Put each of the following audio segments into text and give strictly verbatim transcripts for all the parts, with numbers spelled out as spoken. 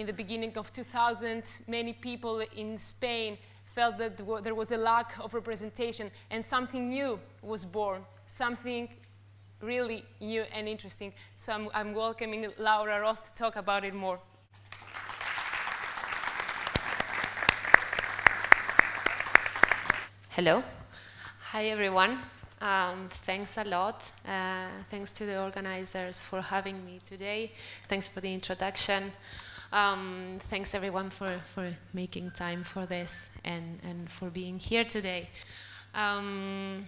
in the beginning of two thousand, many people in Spain felt that there was a lack of representation, and something new was born, something really new and interesting. So I'm, I'm welcoming Laura Roth to talk about it more. Hello. Hi, everyone. Um, thanks a lot. Uh, thanks to the organizers for having me today. Thanks for the introduction. Um, thanks, everyone, for, for making time for this and, and for being here today. Um,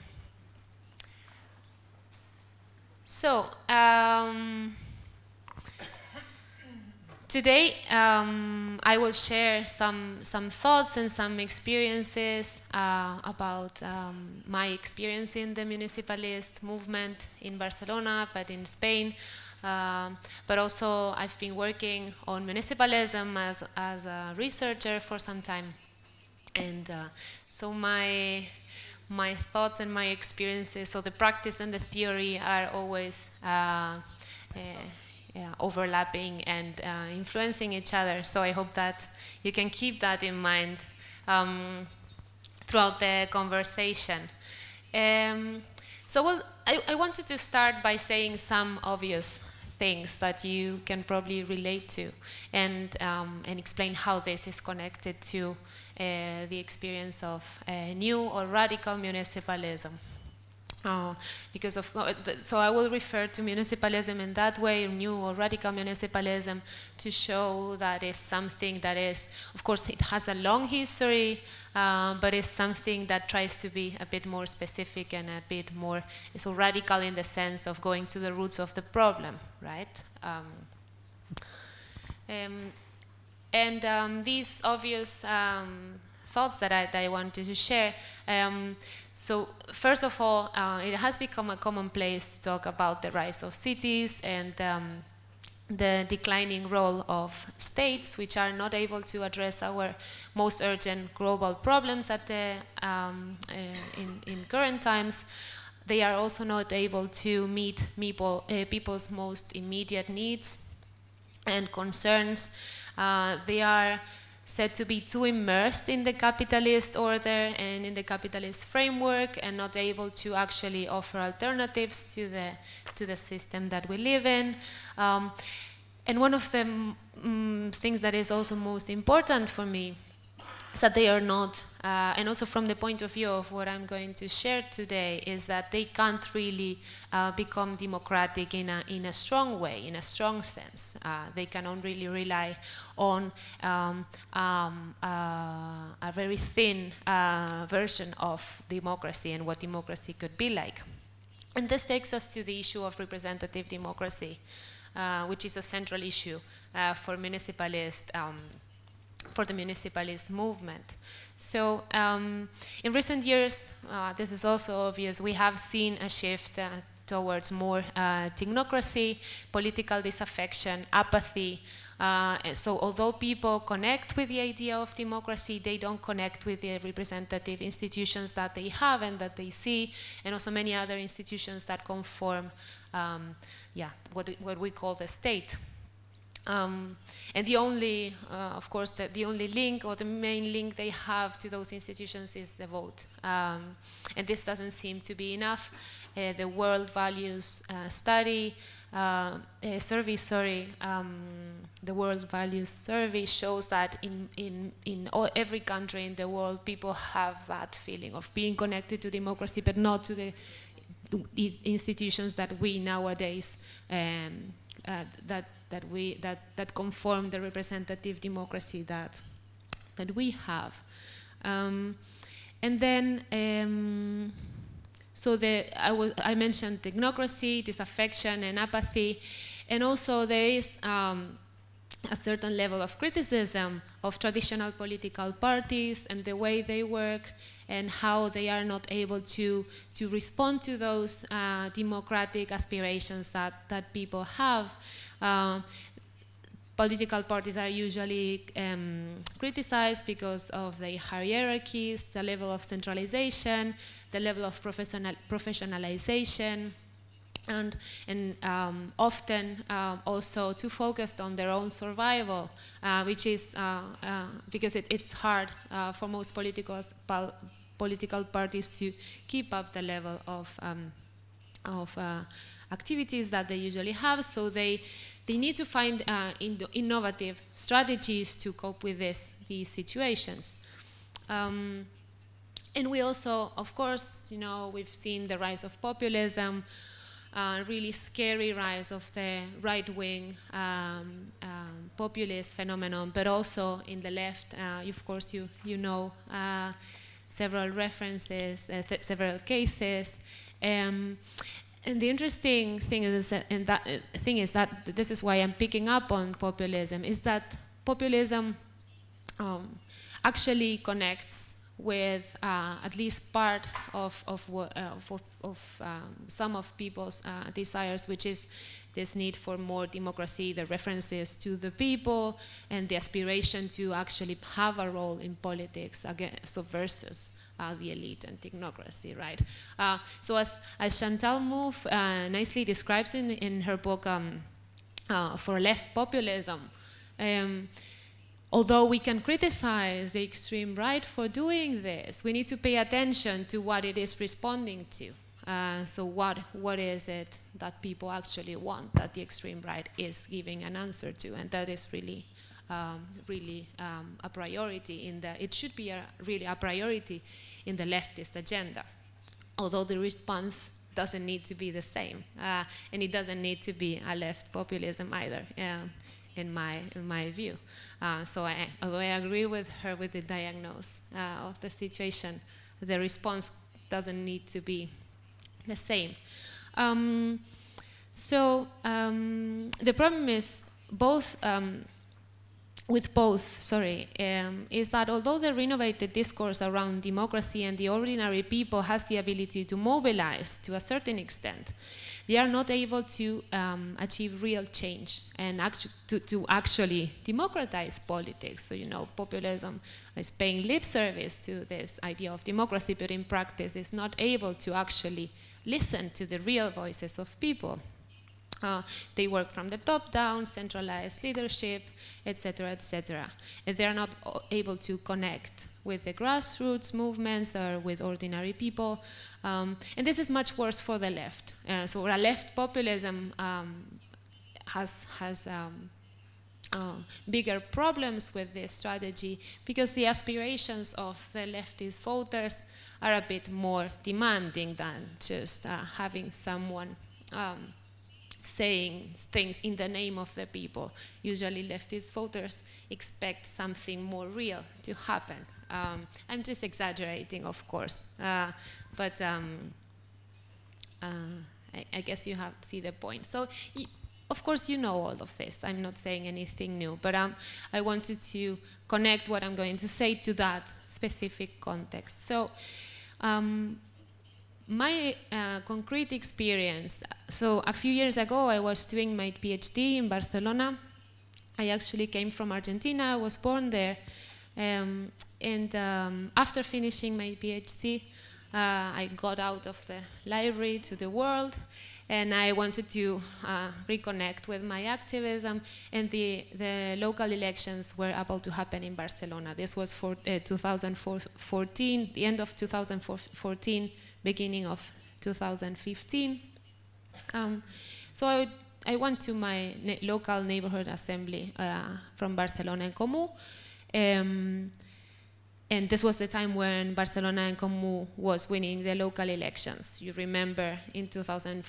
so, um, today um, I will share some, some thoughts and some experiences uh, about um, my experience in the municipalist movement in Barcelona, but in Spain. Um, but also I've been working on municipalism as, as a researcher for some time. And uh, so my, my thoughts and my experiences, so the practice and the theory are always uh, uh, yeah, overlapping and uh, influencing each other. So I hope that you can keep that in mind um, throughout the conversation. Um, so we'll I, I wanted to start by saying some obvious things that you can probably relate to and, um, and explain how this is connected to uh, the experience of uh, new or radical municipalism. Uh, because of, so I will refer to municipalism in that way, new or radical municipalism, to show that it's something that is, of course, it has a long history, uh, but it's something that tries to be a bit more specific and a bit more so radical in the sense of going to the roots of the problem, right? Um, um, and um, these obvious um, thoughts that I, that I wanted to share. Um, So, first of all, uh, it has become a commonplace to talk about the rise of cities and um, the declining role of states, which are not able to address our most urgent global problems at the, um, uh, in, in current times. They are also not able to meet people, uh, people's most immediate needs and concerns. Uh, they are said to be too immersed in the capitalist order and in the capitalist framework and not able to actually offer alternatives to the, to the system that we live in. Um, and one of the mm, things that is also most important for me is that they are not, uh, and also from the point of view of what I'm going to share today, is that they can't really uh, become democratic in a, in a strong way, in a strong sense. Uh, they cannot really rely on um, um, uh, a very thin uh, version of democracy and what democracy could be like. And this takes us to the issue of representative democracy, uh, which is a central issue uh, for municipalist um, for the municipalist movement. So um, in recent years, uh, this is also obvious, we have seen a shift uh, towards more uh, technocracy, political disaffection, apathy. Uh, and so although people connect with the idea of democracy, they don't connect with the representative institutions that they have and that they see, and also many other institutions that conform um, yeah, what, what we call the state. Um, and the only, uh, of course, the, the only link or the main link they have to those institutions is the vote. Um, and this doesn't seem to be enough. Uh, the World Values uh, Study, uh, uh, survey, sorry, um, the World Values Survey shows that in, in, in all, every country in the world, people have that feeling of being connected to democracy, but not to the, the institutions that we nowadays um, Uh, that that we that that conform the representative democracy that that we have, um, and then um, so the I was I mentioned technocracy, disaffection, and apathy, and also there is um, a certain level of criticism of traditional political parties and the way they work and how they are not able to, to respond to those uh, democratic aspirations that, that people have. Uh, political parties are usually um, criticized because of the hierarchies, the level of centralization, the level of professional, professionalization, and, and um, often uh, also too focused on their own survival, uh, which is uh, uh, because it, it's hard uh, for most politicals, pol political parties to keep up the level of um, of uh, activities that they usually have, so they they need to find uh, in innovative strategies to cope with this these situations. Um, and we also, of course, you know, we've seen the rise of populism, uh, really scary rise of the right-wing um, um, populist phenomenon, but also in the left, uh, of course, you you know uh, several references, uh, th several cases. Um, And the interesting thing is that, and that uh, thing is that this is why I'm picking up on populism, is that populism um, actually connects with uh, at least part of of, uh, of, of um, some of people's uh, desires, which is this need for more democracy, the references to the people, and the aspiration to actually have a role in politics, again, so versus Uh, the elite and technocracy, right? Uh, so as, as Chantal Mouffe uh, nicely describes in, in her book um, uh, For Left Populism, um, although we can criticize the extreme right for doing this, we need to pay attention to what it is responding to. Uh, so what what is it that people actually want, that the extreme right is giving an answer to, and that is really Um, really um, a priority in the, it should be a, really a priority in the leftist agenda, although the response doesn't need to be the same, uh, and it doesn't need to be a left populism either, um, in my in my view. Uh, so I, although I agree with her with the diagnosis uh, of the situation, the response doesn't need to be the same. Um, so um, the problem is both. Um, with both, sorry, um, is that although the renovated discourse around democracy and the ordinary people has the ability to mobilize to a certain extent, they are not able to um, achieve real change and actu to, to actually democratize politics. So, you know, populism is paying lip service to this idea of democracy, but in practice is not able to actually listen to the real voices of people. Uh, they work from the top down, centralized leadership, et cetera, et cetera. And they're not able to connect with the grassroots movements or with ordinary people. Um, and this is much worse for the left. Uh, so a left populism um, has, has um, uh, bigger problems with this strategy because the aspirations of the leftist voters are a bit more demanding than just uh, having someone um, saying things in the name of the people. Usually leftist voters expect something more real to happen. Um, I'm just exaggerating, of course, uh, but um, uh, I, I guess you have see the point. So, y of course, you know all of this. I'm not saying anything new, but um, I wanted to connect what I'm going to say to that specific context. So. Um, My uh, concrete experience, so a few years ago I was doing my PhD in Barcelona. I actually came from Argentina, I was born there. Um, and um, after finishing my PhD, uh, I got out of the library to the world, and I wanted to uh, reconnect with my activism, and the, the local elections were about to happen in Barcelona. This was for uh, two thousand fourteen, the end of two thousand fourteen, beginning of two thousand fifteen. Um, so I, would, I went to my ne local neighborhood assembly uh, from Barcelona en Comú. Um, and this was the time when Barcelona en Comú was winning the local elections. You remember in two thousand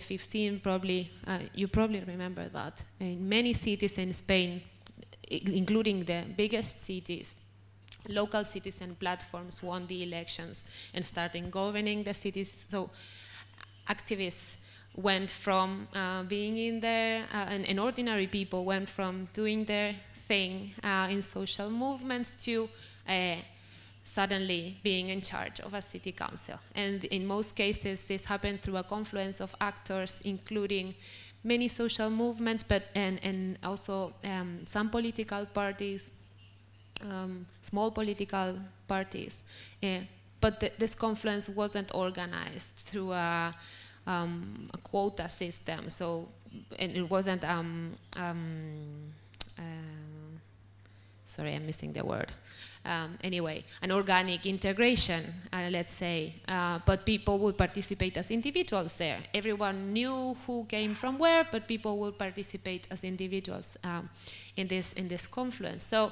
fifteen, probably, uh, you probably remember that. In many cities in Spain, including the biggest cities, local citizen platforms won the elections and started governing the cities. So activists went from uh, being in there, uh, and, and ordinary people went from doing their thing uh, in social movements to uh, suddenly being in charge of a city council. And in most cases, this happened through a confluence of actors, including many social movements, but and, and also um, some political parties, Um, small political parties, uh, but th this confluence wasn't organized through a, um, a quota system. So and it wasn't, um, um, uh, sorry, I'm missing the word. Um, anyway, an organic integration, uh, let's say, uh, but people would participate as individuals there. Everyone knew who came from where, but people would participate as individuals um, in this in this confluence. So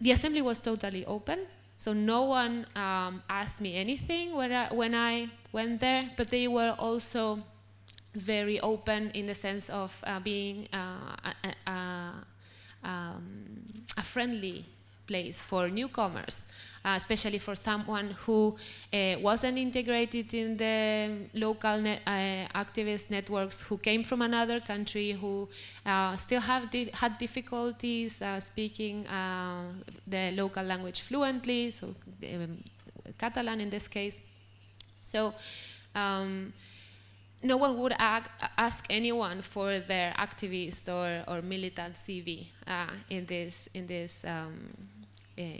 the assembly was totally open. So no one um, asked me anything when I, when I went there, but they were also very open in the sense of uh, being uh, a, a, um, a friendly place for newcomers, uh, especially for someone who uh, wasn't integrated in the local ne uh, activist networks, who came from another country, who uh, still have di had difficulties uh, speaking uh, the local language fluently, so um, Catalan in this case. So um, no one would ask anyone for their activist or, or militant C V uh, in this in this. Um,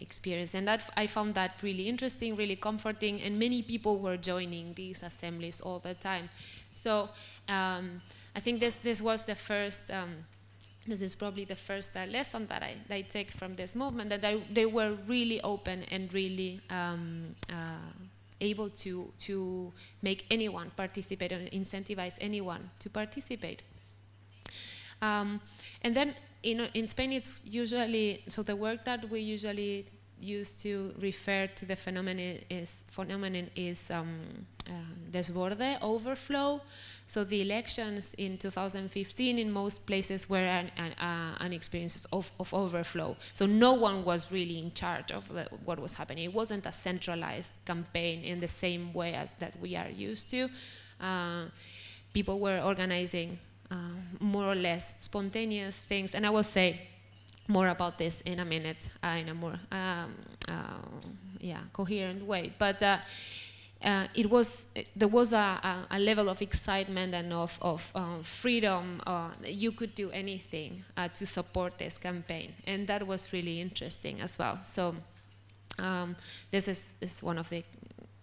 experience, and that I found that really interesting, really comforting, and many people were joining these assemblies all the time. So um, I think this this was the first, um, this is probably the first uh, lesson that I, that I take from this movement, that they, they were really open and really um, uh, able to to make anyone participate and incentivize anyone to participate. Um, and then In, in Spain, it's usually, so the word that we usually use to refer to the phenomenon is, phenomenon is um, uh, desborde, overflow. So the elections in two thousand fifteen in most places were an, an, uh, an experience of, of overflow. So no one was really in charge of the, what was happening. It wasn't a centralized campaign in the same way as that we are used to. Uh, people were organizing Uh, more or less spontaneous things, and I will say more about this in a minute, uh, in a more um, uh, yeah, coherent way. But uh, uh, it was it, there was a, a, a level of excitement and of, of um, freedom. Uh, you could do anything uh, to support this campaign, and that was really interesting as well. So um, this is, is one of the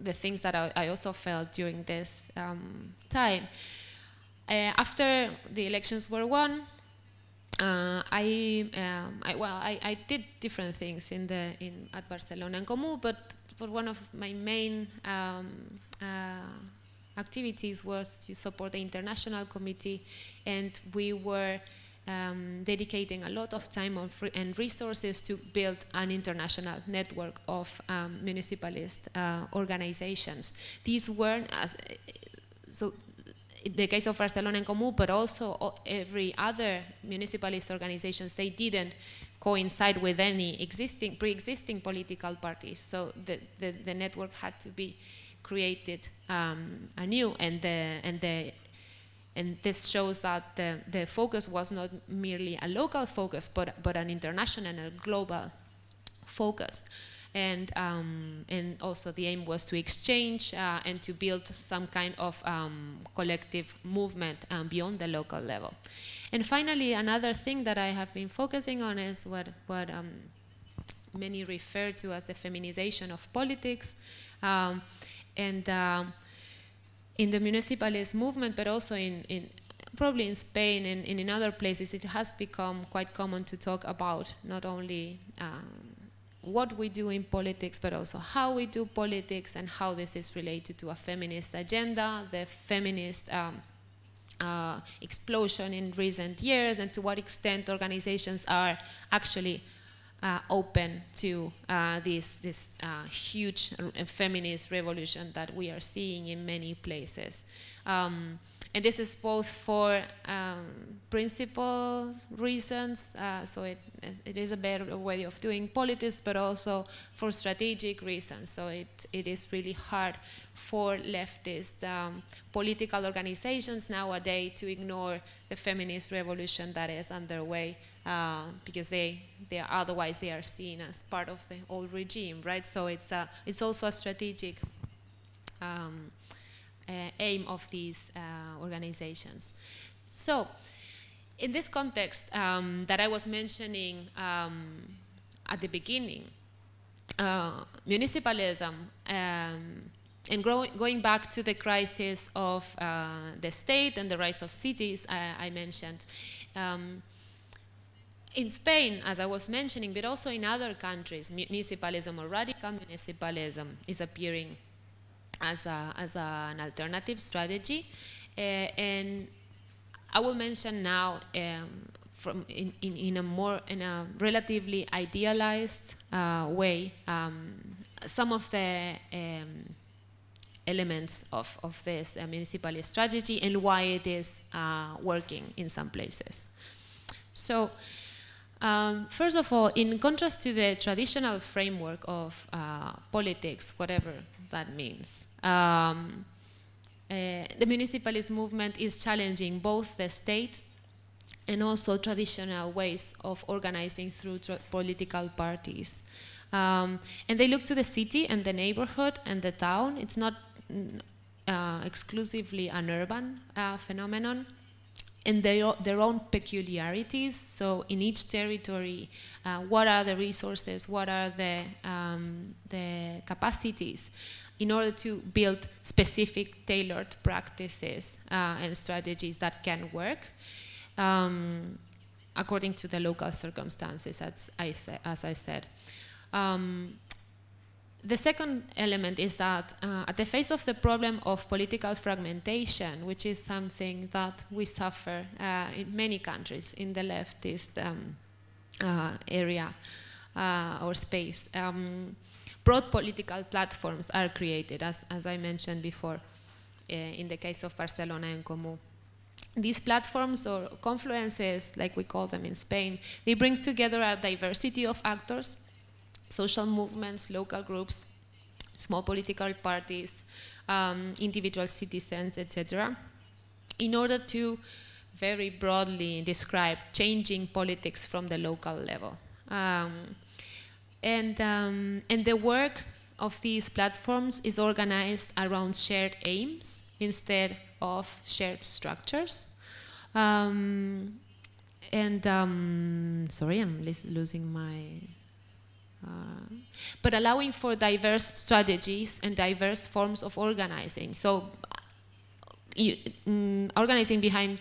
the things that I, I also felt during this um, time. Uh, after the elections were won, uh, I, um, I well I, I did different things in the in at Barcelona en Comú, but for one of my main um, uh, activities was to support the international committee, and we were um, dedicating a lot of time and resources to build an international network of um, municipalist uh, organizations. These weren't as so. In the case of Barcelona en Comú, but also every other municipalist organizations, they didn't coincide with any existing, pre-existing political parties. So the, the, the network had to be created um, anew, and the, and the and this shows that the, the focus was not merely a local focus, but but an international and a global focus. And, um, and also the aim was to exchange uh, and to build some kind of um, collective movement um, beyond the local level. And finally, another thing that I have been focusing on is what, what um, many refer to as the feminization of politics. Um, and um, in the municipalist movement, but also in, in probably in Spain and, and in other places, it has become quite common to talk about not only um, what we do in politics, but also how we do politics and how this is related to a feminist agenda, the feminist um, uh, explosion in recent years, and to what extent organizations are actually uh, open to uh, this, this uh, huge feminist revolution that we are seeing in many places. Um, And this is both for um, principal reasons, uh, so it, it is a better way of doing politics, but also for strategic reasons. So it, it is really hard for leftist um, political organizations nowadays to ignore the feminist revolution that is underway, uh, because they, they are, otherwise they are seen as part of the old regime, right? So it's, a, it's also a strategic um, Uh, aim of these uh, organizations. So, in this context um, that I was mentioning um, at the beginning, uh, municipalism um, and grow, going back to the crisis of uh, the state and the rise of cities I, I mentioned, um, in Spain, as I was mentioning, but also in other countries, municipalism or radical municipalism is appearing as, a, as a, an alternative strategy. Uh, and I will mention now um, from in, in, in a more, in a relatively idealized uh, way, um, some of the um, elements of, of this uh, municipalist strategy and why it is uh, working in some places. So, Um, first of all, in contrast to the traditional framework of uh, politics, whatever that means, um, uh, the municipalist movement is challenging both the state and also traditional ways of organizing through tra political parties. Um, and they look to the city and the neighborhood and the town. It's not uh, exclusively an urban uh, phenomenon. And their, their own peculiarities, so in each territory, uh, what are the resources, what are the, um, the capacities in order to build specific tailored practices uh, and strategies that can work um, according to the local circumstances, as I, sa as I said. Um, The second element is that uh, at the face of the problem of political fragmentation, which is something that we suffer uh, in many countries in the leftist um, uh, area uh, or space, um, broad political platforms are created, as, as I mentioned before, uh, in the case of Barcelona en Comú. These platforms or confluences, like we call them in Spain, they bring together a diversity of actors, social movements, local groups, small political parties, um, individual citizens, et cetera, in order to very broadly describe changing politics from the local level. Um, and, um, and the work of these platforms is organized around shared aims instead of shared structures. Um, and, um, sorry, I'm losing my... Uh, but allowing for diverse strategies and diverse forms of organizing. So you, mm, organizing behind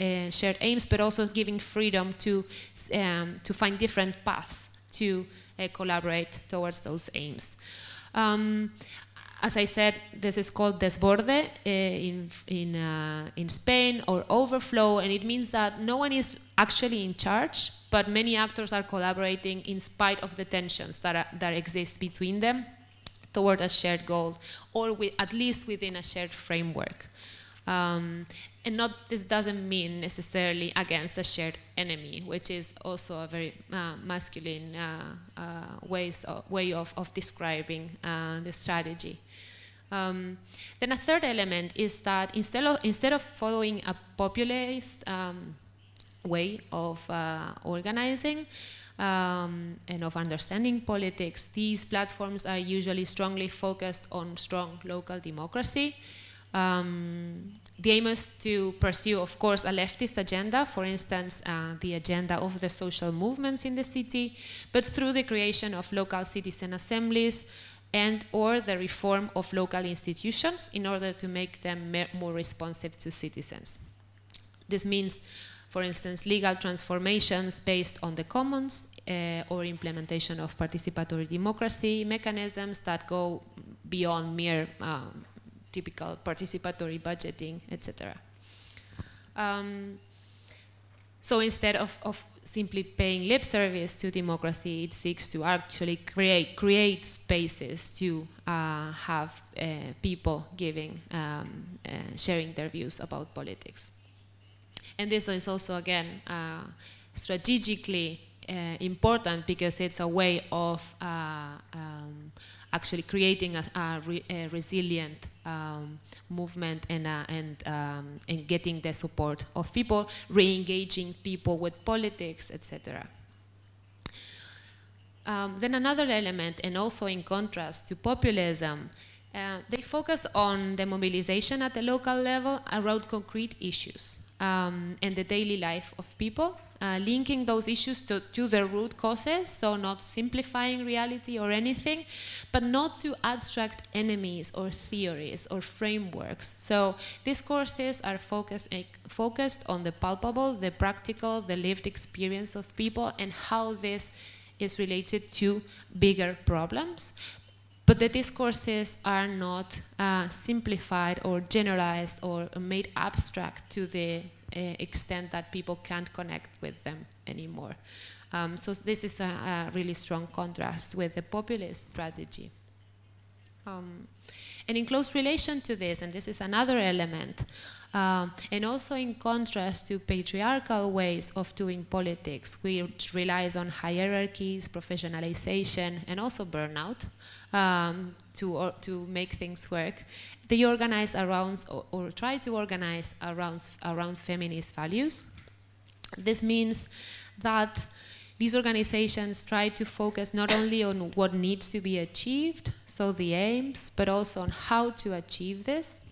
uh, shared aims, but also giving freedom to, um, to find different paths to uh, collaborate towards those aims. Um, as I said, this is called desborde uh, in, in, uh, in Spain, or overflow, and it means that no one is actually in charge, but many actors are collaborating in spite of the tensions that, are, that exist between them toward a shared goal, or with, at least within a shared framework. Um, and not, this doesn't mean necessarily against a shared enemy, which is also a very uh, masculine uh, uh, ways of, way of, of describing uh, the strategy. Um, then a third element is that instead of, instead of following a populist um, way of uh, organizing um, and of understanding politics, these platforms are usually strongly focused on strong local democracy. Um, the aim is to pursue, of course, a leftist agenda, for instance, uh, the agenda of the social movements in the city, but through the creation of local citizen assemblies and or the reform of local institutions in order to make them more responsive to citizens. This means, for instance, legal transformations based on the commons uh, or implementation of participatory democracy mechanisms that go beyond mere um, typical participatory budgeting, et cetera. Um, so instead of, of simply paying lip service to democracy, it seeks to actually create, create spaces to uh, have uh, people giving, um, uh, sharing their views about politics. And this is also, again, uh, strategically uh, important because it's a way of uh, um, actually creating a, a, re, a resilient um, movement and, uh, and, um, and getting the support of people, re-engaging people with politics, et cetera. Um, then another element, and also in contrast to populism, uh, they focus on the mobilization at the local level around concrete issues um, and the daily life of people, uh, linking those issues to, to their root causes, so not simplifying reality or anything, but not to abstract enemies or theories or frameworks. So these courses are focused, uh, focused on the palpable, the practical, the lived experience of people, and how this is related to bigger problems. But the discourses are not uh, simplified or generalized or made abstract to the uh, extent that people can't connect with them anymore. Um, so this is a, a really strong contrast with the populist strategy. Um, and in close relation to this, and this is another element, Um, and also in contrast to patriarchal ways of doing politics, which relies on hierarchies, professionalization, and also burnout um, to, or, to make things work, they organize around, or, or try to organize around, around feminist values. This means that these organizations try to focus not only on what needs to be achieved, so the aims, but also on how to achieve this,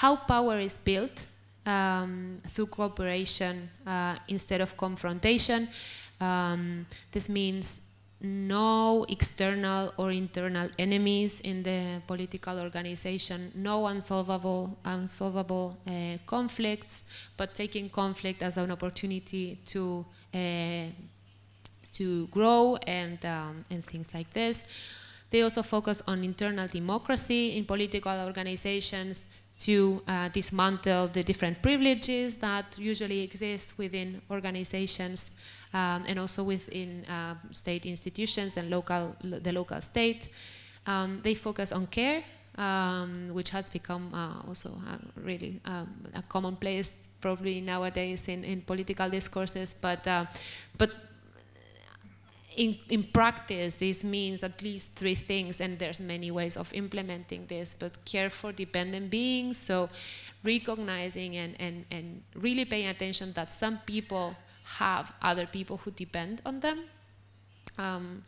how power is built um, through cooperation uh, instead of confrontation. Um, this means no external or internal enemies in the political organization, no unsolvable, unsolvable uh, conflicts, but taking conflict as an opportunity to, uh, to grow and, um, and things like this. They also focus on internal democracy in political organizations, to uh, dismantle the different privileges that usually exist within organizations um, and also within uh, state institutions and local, the local state. Um, they focus on care, um, which has become uh, also a really um, a commonplace probably nowadays in, in political discourses, but, uh, but In, in practice, this means at least three things, and there's many ways of implementing this, but care for dependent beings, so recognizing and, and, and really paying attention that some people have other people who depend on them. Um,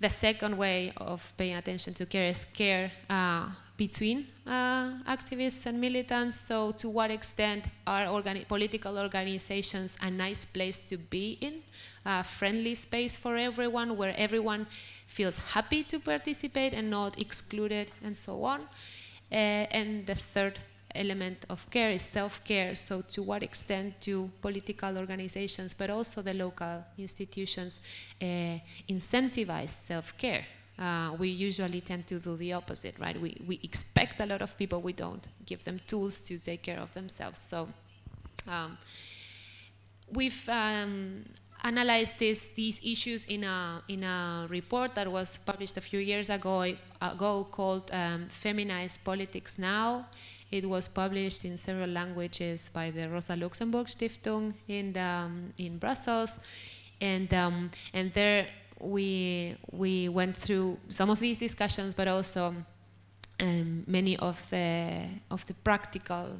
the second way of paying attention to care is care uh, between uh, activists and militants, so to what extent are organi- political organizations a nice place to be in, a friendly space for everyone, where everyone feels happy to participate and not excluded, and so on. Uh, and the third element of care is self-care, so to what extent do political organizations, but also the local institutions, uh, incentivize self-care? Uh, we usually tend to do the opposite, right? We, we expect a lot of people, we don't give them tools to take care of themselves. So um, we've um, analyzed this, these issues in a, in a report that was published a few years ago, ago called um, Feminized Politics Now. It was published in several languages by the Rosa Luxemburg Stiftung in, the, um, in Brussels, and, um, and there we, we went through some of these discussions, but also um, many of the, of the practical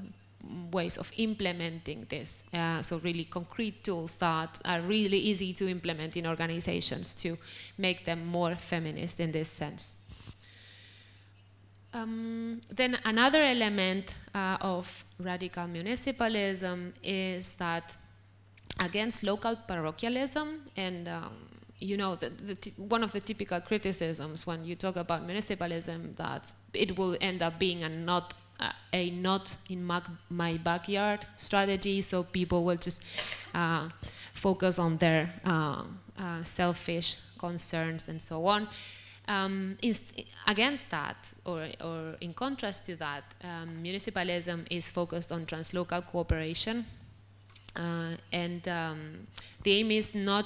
ways of implementing this, uh, so really concrete tools that are really easy to implement in organizations to make them more feminist in this sense. Um, then another element uh, of radical municipalism is that against local parochialism, and um, you know, the, the t one of the typical criticisms when you talk about municipalism, that it will end up being a not Uh, a not in my, my backyard strategy, so people will just uh, focus on their uh, uh, selfish concerns and so on. Um, against that, or, or in contrast to that, um, municipalism is focused on translocal cooperation, uh, and um, the aim is not,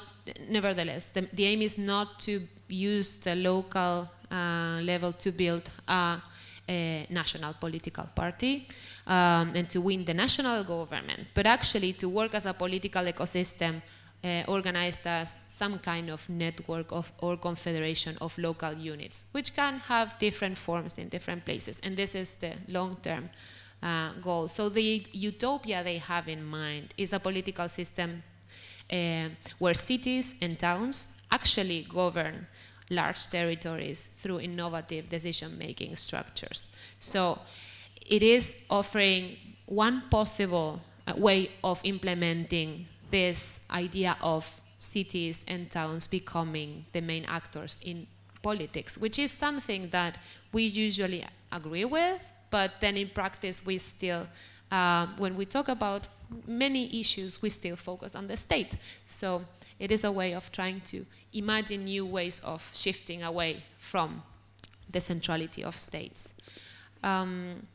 nevertheless, the, the aim is not to use the local uh, level to build a a national political party um, and to win the national government, but actually to work as a political ecosystem uh, organized as some kind of network of or confederation of local units, which can have different forms in different places, and this is the long-term uh, goal. So the utopia they have in mind is a political system uh, where cities and towns actually govern large territories through innovative decision-making structures. So it is offering one possible uh, way of implementing this idea of cities and towns becoming the main actors in politics, which is something that we usually agree with, but then in practice we still, uh, when we talk about many issues, we still focus on the state. So it is a way of trying to imagine new ways of shifting away from the centrality of states. Um,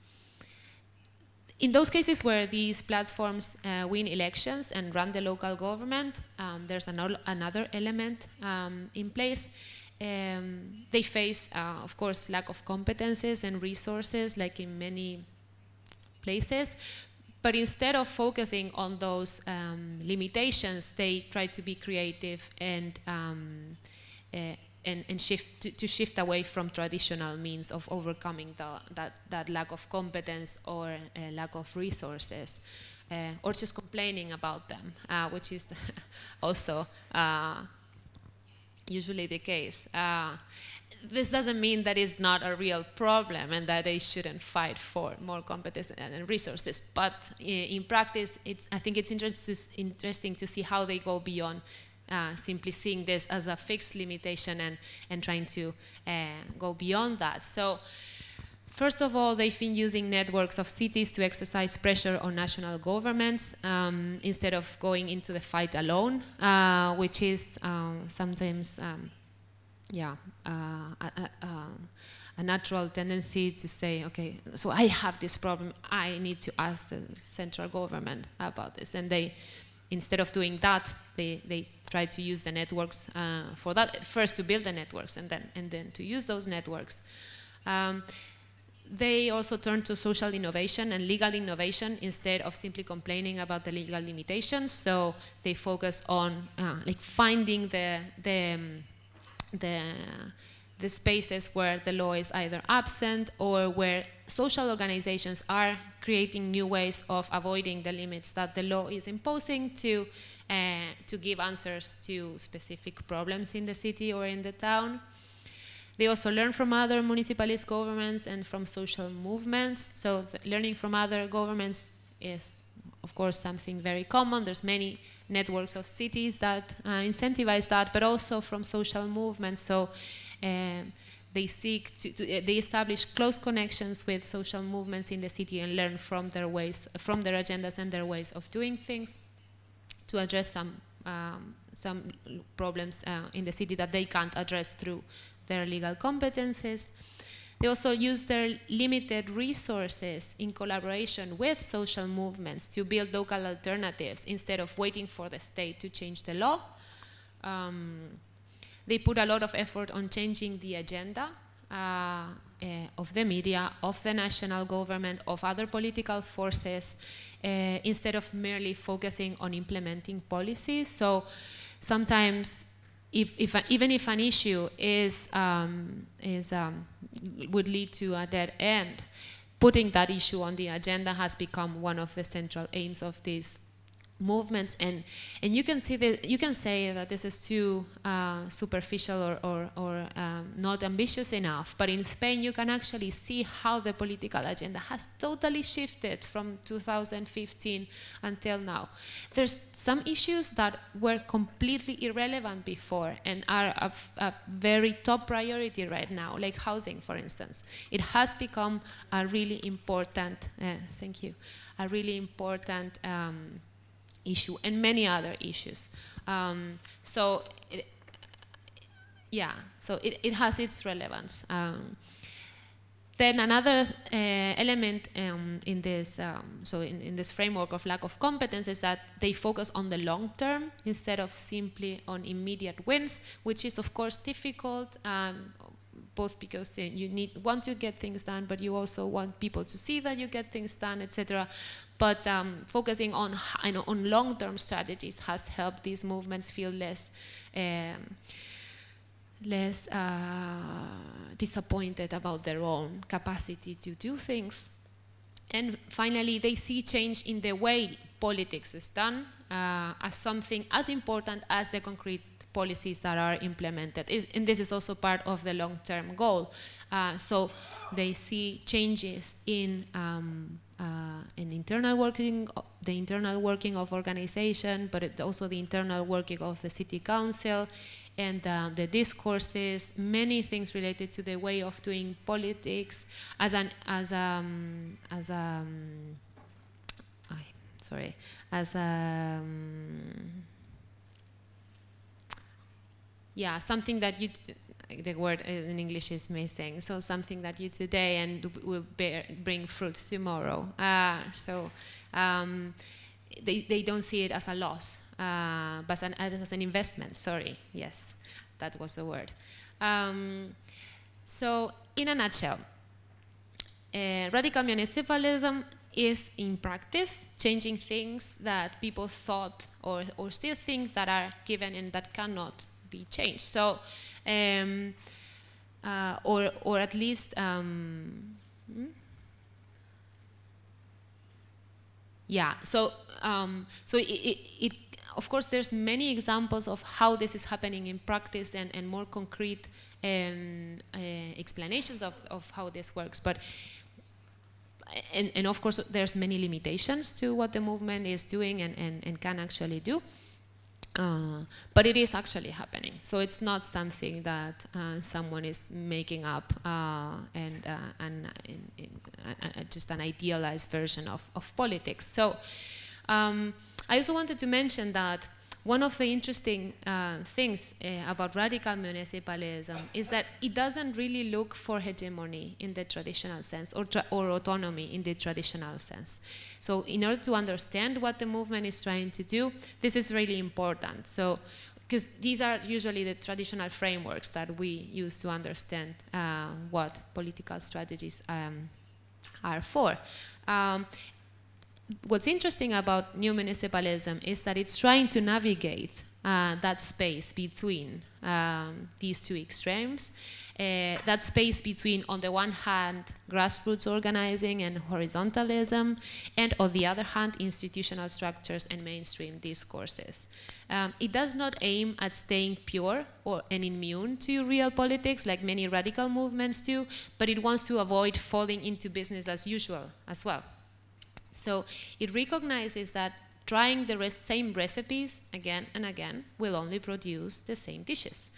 In those cases where these platforms uh, win elections and run the local government, um, there's an another element um, in place. Um, they face, uh, of course, lack of competences and resources, like in many places. But instead of focusing on those um, limitations, they try to be creative and um, uh, and, and shift to, to shift away from traditional means of overcoming the, that, that lack of competence or uh, lack of resources, uh, or just complaining about them, uh, which is also uh, usually the case. Uh, this doesn't mean that it's not a real problem and that they shouldn't fight for more competence and resources, but in practice, it's, I think it's interesting to see how they go beyond Uh, simply seeing this as a fixed limitation and, and trying to uh, go beyond that. So, first of all, they've been using networks of cities to exercise pressure on national governments um, instead of going into the fight alone, uh, which is um, sometimes, um, yeah, uh, uh, uh, a natural tendency to say, okay, so I have this problem, I need to ask the central government about this, and they, instead of doing that, they, they try to use the networks uh, for that, first to build the networks and then, and then to use those networks. Um, they also turn to social innovation and legal innovation instead of simply complaining about the legal limitations. So they focus on uh, like finding the, the, um, the, the spaces where the law is either absent or where social organizations are creating new ways of avoiding the limits that the law is imposing to, uh, to give answers to specific problems in the city or in the town. They also learn from other municipalist governments and from social movements. So learning from other governments is, of course, something very common. There's many networks of cities that uh, incentivize that, but also from social movements. So, uh, They seek to, to uh, they establish close connections with social movements in the city and learn from their ways, from their agendas and their ways of doing things, to address some um, some problems uh, in the city that they can't address through their legal competences. They also use their limited resources in collaboration with social movements to build local alternatives instead of waiting for the state to change the law. Um, They put a lot of effort on changing the agenda uh, uh, of the media, of the national government, of other political forces, uh, instead of merely focusing on implementing policies. So sometimes, if, if uh, even if an issue is, um, is, um, would lead to a dead end, putting that issue on the agenda has become one of the central aims of these movements, and and you can see that you can say that this is too uh, superficial or or, or um, not ambitious enough. But in Spain, you can actually see how the political agenda has totally shifted from two thousand fifteen until now. There's some issues that were completely irrelevant before and are a, a very top priority right now, like housing, for instance. It has become a really important. Uh, thank you. A really important. Um, issue and many other issues. Um, so, it, yeah, so it, it has its relevance. Um, then another uh, element um, in this, um, so in, in this framework of lack of competence is that they focus on the long term instead of simply on immediate wins, which is of course difficult, um, both because uh, you need want to get things done, but you also want people to see that you get things done, et cetera. But um, focusing on you know, on long-term strategies has helped these movements feel less um, less uh, disappointed about their own capacity to do things. And finally, they see change in the way politics is done uh, as something as important as the concrete policies that are implemented. Is, and this is also part of the long-term goal. Uh, so they see changes in um, uh, an internal working, the internal working of organization, but it also the internal working of the city council, and uh, the discourses, many things related to the way of doing politics as an as um as um oh, sorry as um yeah something that you. The word in English is missing. So something that you today and will bear, bring fruits tomorrow. Uh, so um, they, they don't see it as a loss, uh, but as an, as an investment. Sorry, yes, that was the word. Um, so in a nutshell, uh, radical municipalism is in practice changing things that people thought or, or still think that are given and that cannot be changed. So. Um, uh, or, or at least, um, yeah. So, um, so it, it, it, of course, there's many examples of how this is happening in practice and, and more concrete um, uh, explanations of, of how this works. But, and, and of course, there's many limitations to what the movement is doing and, and, and can actually do. Uh, but it is actually happening, so it's not something that uh, someone is making up uh, and, uh, and, and, and uh, just an idealized version of, of politics. So um, I also wanted to mention that one of the interesting uh, things uh, about radical municipalism is that it doesn't really look for hegemony in the traditional sense or, tra or autonomy in the traditional sense. So in order to understand what the movement is trying to do, this is really important. So, because these are usually the traditional frameworks that we use to understand uh, what political strategies um, are for. Um, What's interesting about new municipalism is that it's trying to navigate uh, that space between um, these two extremes, uh, that space between, on the one hand, grassroots organizing and horizontalism, and on the other hand, institutional structures and mainstream discourses. Um, it does not aim at staying pure or and immune to real politics, like many radical movements do, but it wants to avoid falling into business as usual as well. So it recognizes that trying the res same recipes again and again will only produce the same dishes.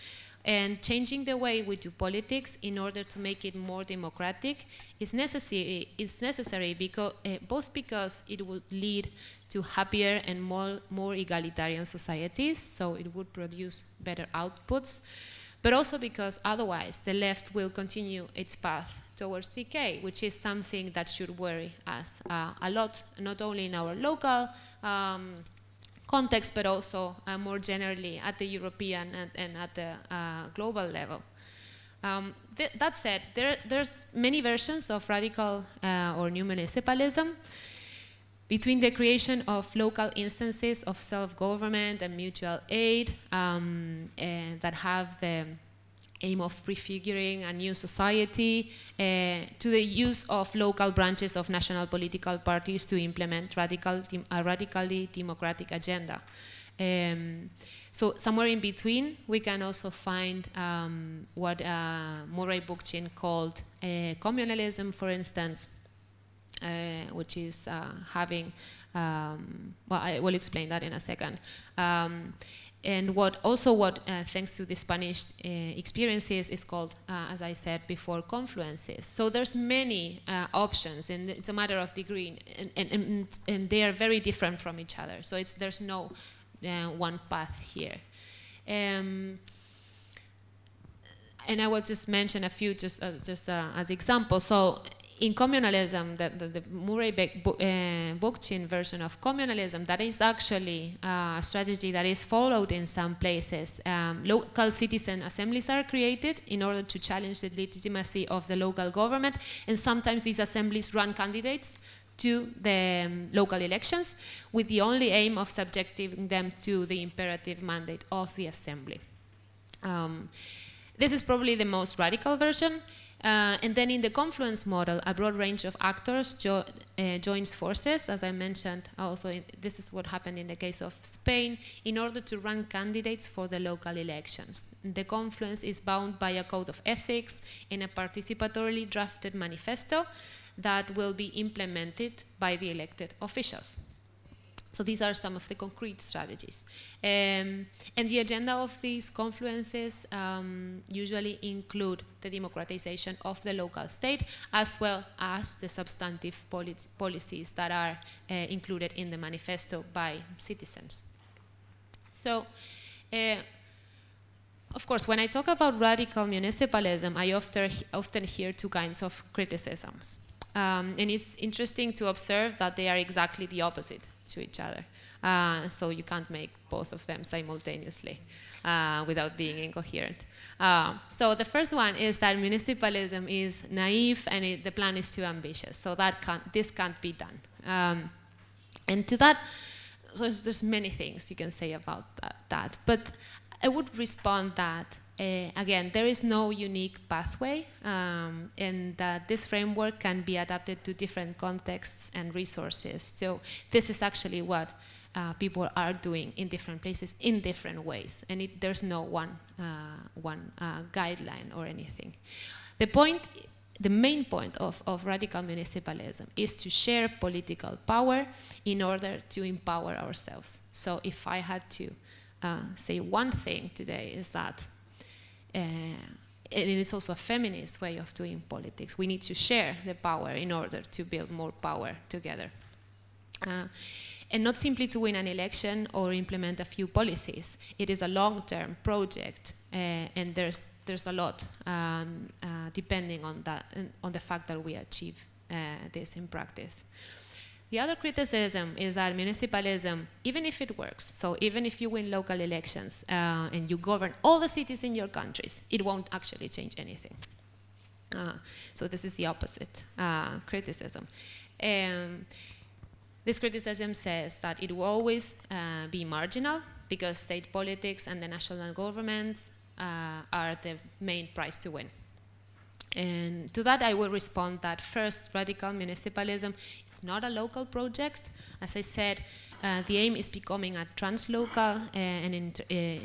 And changing the way we do politics in order to make it more democratic is necessary, is necessary because, uh, both because it would lead to happier and more, more egalitarian societies, so it would produce better outputs, but also because otherwise the left will continue its path towards decay, which is something that should worry us uh, a lot, not only in our local um, context, but also uh, more generally at the European and, and at the uh, global level. Um, th that said, there, there's many versions of radical uh, or new municipalism. Between the creation of local instances of self-government and mutual aid um, uh, that have the aim of prefiguring a new society, uh, to the use of local branches of national political parties to implement radical de- a radically democratic agenda. Um, so somewhere in between, we can also find um, what uh, Murray Bookchin called uh, communalism, for instance, Uh, which is uh, having, um, well, I will explain that in a second. Um, and what also what, uh, thanks to the Spanish uh, experiences, is called, uh, as I said before, confluences. So there's many uh, options, and it's a matter of degree, and, and, and, and they are very different from each other. So it's, there's no uh, one path here. Um, and I will just mention a few just, uh, just uh, as examples. So, in communalism, the, the, the Murray Bookchin version of communalism, that is actually uh, a strategy that is followed in some places. Um, local citizen assemblies are created in order to challenge the legitimacy of the local government, and sometimes these assemblies run candidates to the um, local elections with the only aim of subjecting them to the imperative mandate of the assembly. Um, this is probably the most radical version. Uh, and then in the confluence model, a broad range of actors jo uh, joins forces, as I mentioned. Also, in, this is what happened in the case of Spain, in order to run candidates for the local elections. The confluence is bound by a code of ethics and a participatorily drafted manifesto that will be implemented by the elected officials. So these are some of the concrete strategies. Um, and the agenda of these confluences um, usually include the democratization of the local state, as well as the substantive policies that are uh, included in the manifesto by citizens. So, uh, of course, when I talk about radical municipalism, I often, often hear two kinds of criticisms. Um, and it's interesting to observe that they are exactly the opposite to each other. Uh, so you can't make both of them simultaneously uh, without being incoherent. Uh, so the first one is that municipalism is naive and it, the plan is too ambitious. So that can't, this can't be done. Um, and to that, so there's many things you can say about that. that. But I would respond that Uh, again, there is no unique pathway, um, and that this framework can be adapted to different contexts and resources. So this is actually what uh, people are doing in different places in different ways, and it, there's no one, uh, one uh, guideline or anything. The point, the main point of, of radical municipalism is to share political power in order to empower ourselves. So if I had to uh, say one thing today, is that Uh, and it's also a feminist way of doing politics. We need to share the power in order to build more power together. Uh, and not simply to win an election or implement a few policies. It is a long-term project, uh, and there's, there's a lot um, uh, depending on, that, on the fact that we achieve uh, this in practice. The other criticism is that municipalism, even if it works, so even if you win local elections uh, and you govern all the cities in your countries, it won't actually change anything. Uh, so this is the opposite uh, criticism. Um, this criticism says that it will always uh, be marginal because state politics and the national governments uh, are the main prize to win. And to that I will respond that first, radical municipalism is not a local project. As I said, uh, the aim is becoming a translocal uh, and inter uh,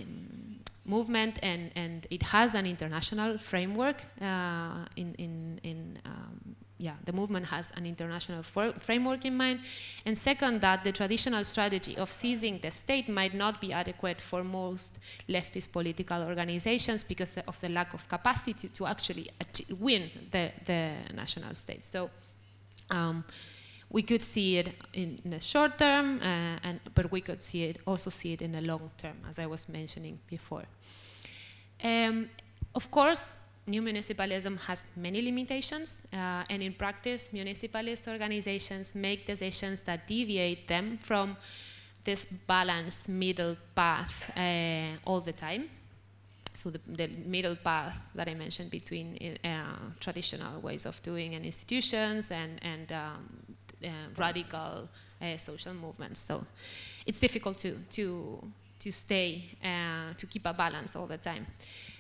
movement, and, and it has an international framework. Uh, in, in, in, um, yeah, the movement has an international framework in mind. And second, that the traditional strategy of seizing the state might not be adequate for most leftist political organizations because of the lack of capacity to actually win the, the national state. So um, we could see it in the short term, uh, and, but we could see it, also see it in the long term, as I was mentioning before. Um, of course, new municipalism has many limitations, uh, and in practice, municipalist organizations make decisions that deviate them from this balanced middle path uh, all the time. So the, the middle path that I mentioned between uh, traditional ways of doing and institutions and, and um, uh, radical uh, social movements. So it's difficult to, to, to stay, uh, to keep a balance all the time.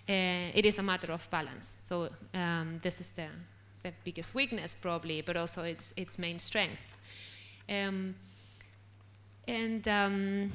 Uh, it is a matter of balance. So um, this is the, the biggest weakness probably, but also its, its main strength. Um, and um,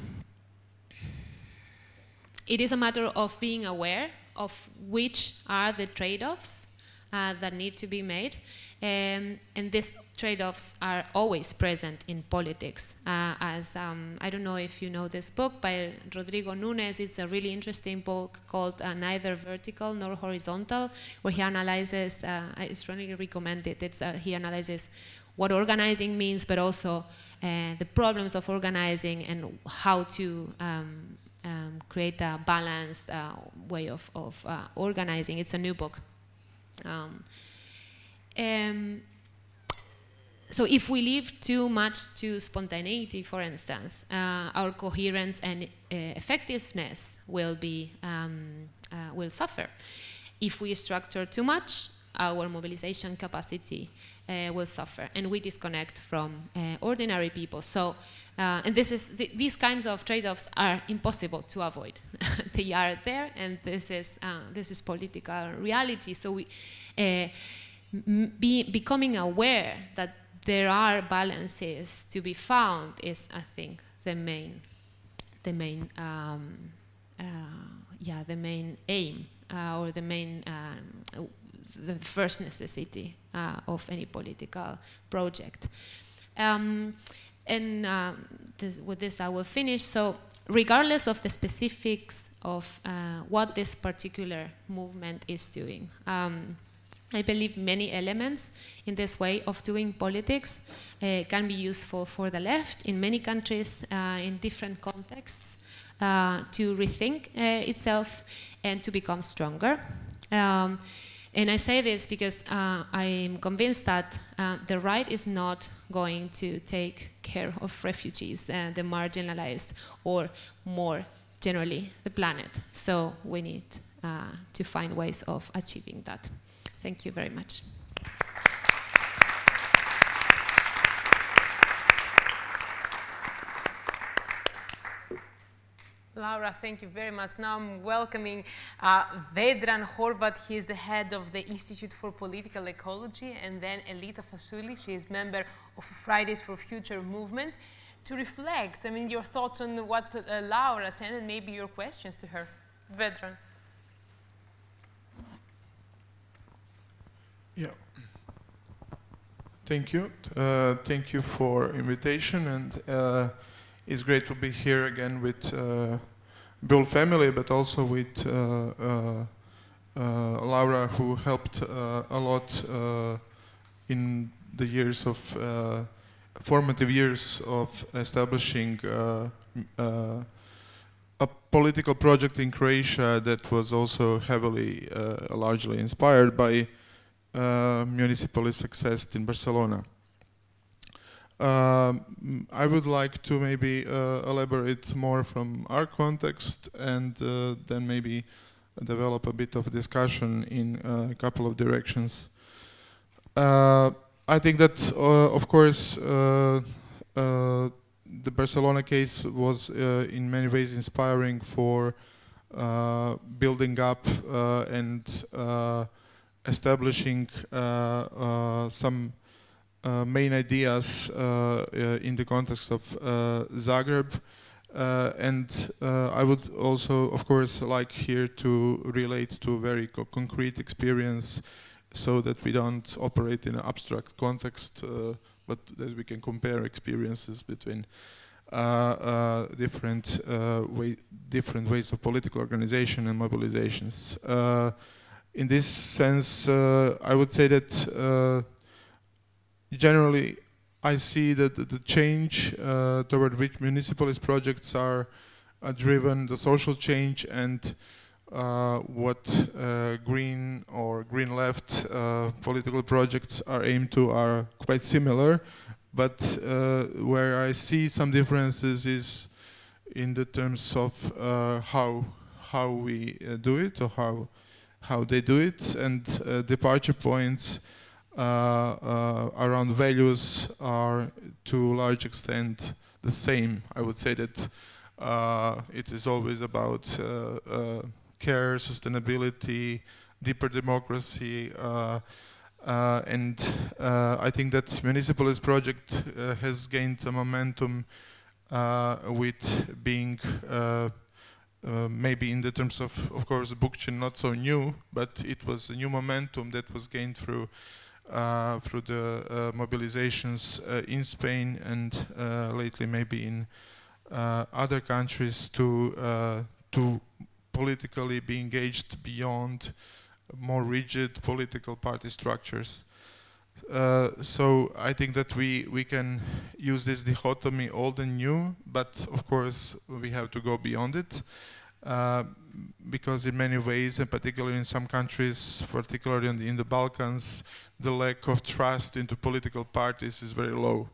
it is a matter of being aware of which are the trade-offs uh, that need to be made. Um, and these trade-offs are always present in politics. Uh, as um, I don't know if you know this book by Rodrigo Nunes. It's a really interesting book called uh, Neither Vertical Nor Horizontal, where he analyzes, uh, I strongly recommend it, it's, uh, he analyzes what organizing means, but also uh, the problems of organizing and how to um, um, create a balanced uh, way of, of uh, organizing. It's a new book. Um, Um, so if we leave too much to spontaneity, for instance, uh, our coherence and uh, effectiveness will be um, uh, will suffer. If we structure too much, our mobilization capacity uh, will suffer, and we disconnect from uh, ordinary people. So, uh, and this is th these kinds of trade-offs are impossible to avoid. They are there, and this is uh, this is political reality. So we. Uh, Be, becoming aware that there are balances to be found is, I think, the main, the main, um, uh, yeah, the main aim uh, or the main um, the first necessity uh, of any political project. Um, and uh, this, with this I will finish. So regardless of the specifics of uh, what this particular movement is doing, um, I believe many elements in this way of doing politics uh, can be useful for the left in many countries, uh, in different contexts, uh, to rethink uh, itself and to become stronger. Um, and I say this because uh, I am convinced that uh, the right is not going to take care of refugees, uh, the marginalized, or more generally, the planet. So we need uh, to find ways of achieving that. Thank you very much. Laura, thank you very much. Now I'm welcoming uh, Vedran Horvat. He is the head of the Institute for Political Ecology, and then Elita Fasuli. She is member of Fridays for Future movement. To reflect, I mean, your thoughts on what uh, Laura said and maybe your questions to her. Vedran. Yeah. Thank you. Uh, thank you for invitation, and uh, it's great to be here again with uh, Bull family, but also with uh, uh, uh, Laura, who helped uh, a lot uh, in the years of uh, formative years of establishing uh, uh, a political project in Croatia that was also heavily, uh, largely inspired by Uh, municipalist success in Barcelona. Um, I would like to maybe uh, elaborate more from our context, and uh, then maybe develop a bit of discussion in a couple of directions. Uh, I think that, uh, of course, uh, uh, the Barcelona case was uh, in many ways inspiring for uh, building up uh, and uh, establishing uh, uh, some uh, main ideas uh, uh, in the context of uh, Zagreb. Uh, and uh, I would also, of course, like here to relate to very co concrete experience, so that we don't operate in an abstract context, uh, but that we can compare experiences between uh, uh, different, uh, way different ways of political organization and mobilizations. Uh, In this sense, uh, I would say that uh, generally I see that the change uh, toward which municipalist projects are uh, driven, the social change, and uh, what uh, green or green left uh, political projects are aimed to are quite similar, but uh, where I see some differences is in the terms of uh, how, how we uh, do it, or how how they do it, and uh, departure points uh, uh, around values are to a large extent the same. I would say that uh, it is always about uh, uh, care, sustainability, deeper democracy, uh, uh, and uh, I think that municipalist project uh, has gained a momentum uh, with being uh, Uh, maybe in the terms of, of course, Bookchin not so new, but it was a new momentum that was gained through uh, through the uh, mobilizations uh, in Spain and uh, lately maybe in uh, other countries to uh, to politically be engaged beyond more rigid political party structures. Uh, so I think that we, we can use this dichotomy old and new, but of course we have to go beyond it, uh, because in many ways, and particularly in some countries, particularly in the, in the Balkans, the lack of trust into political parties is very low.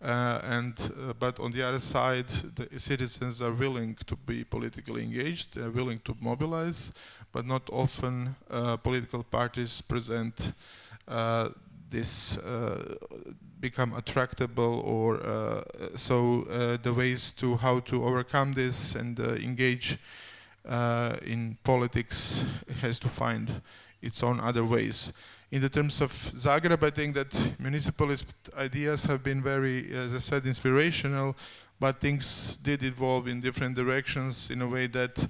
Uh, and, uh, but on the other side, the citizens are willing to be politically engaged, they're willing to mobilize, but not often uh, political parties present uh, this uh, become attractable, or uh, so uh, the ways to how to overcome this and uh, engage uh, in politics has to find its own other ways. In the terms of Zagreb, I think that municipalist ideas have been very, as I said, inspirational, but things did evolve in different directions in a way that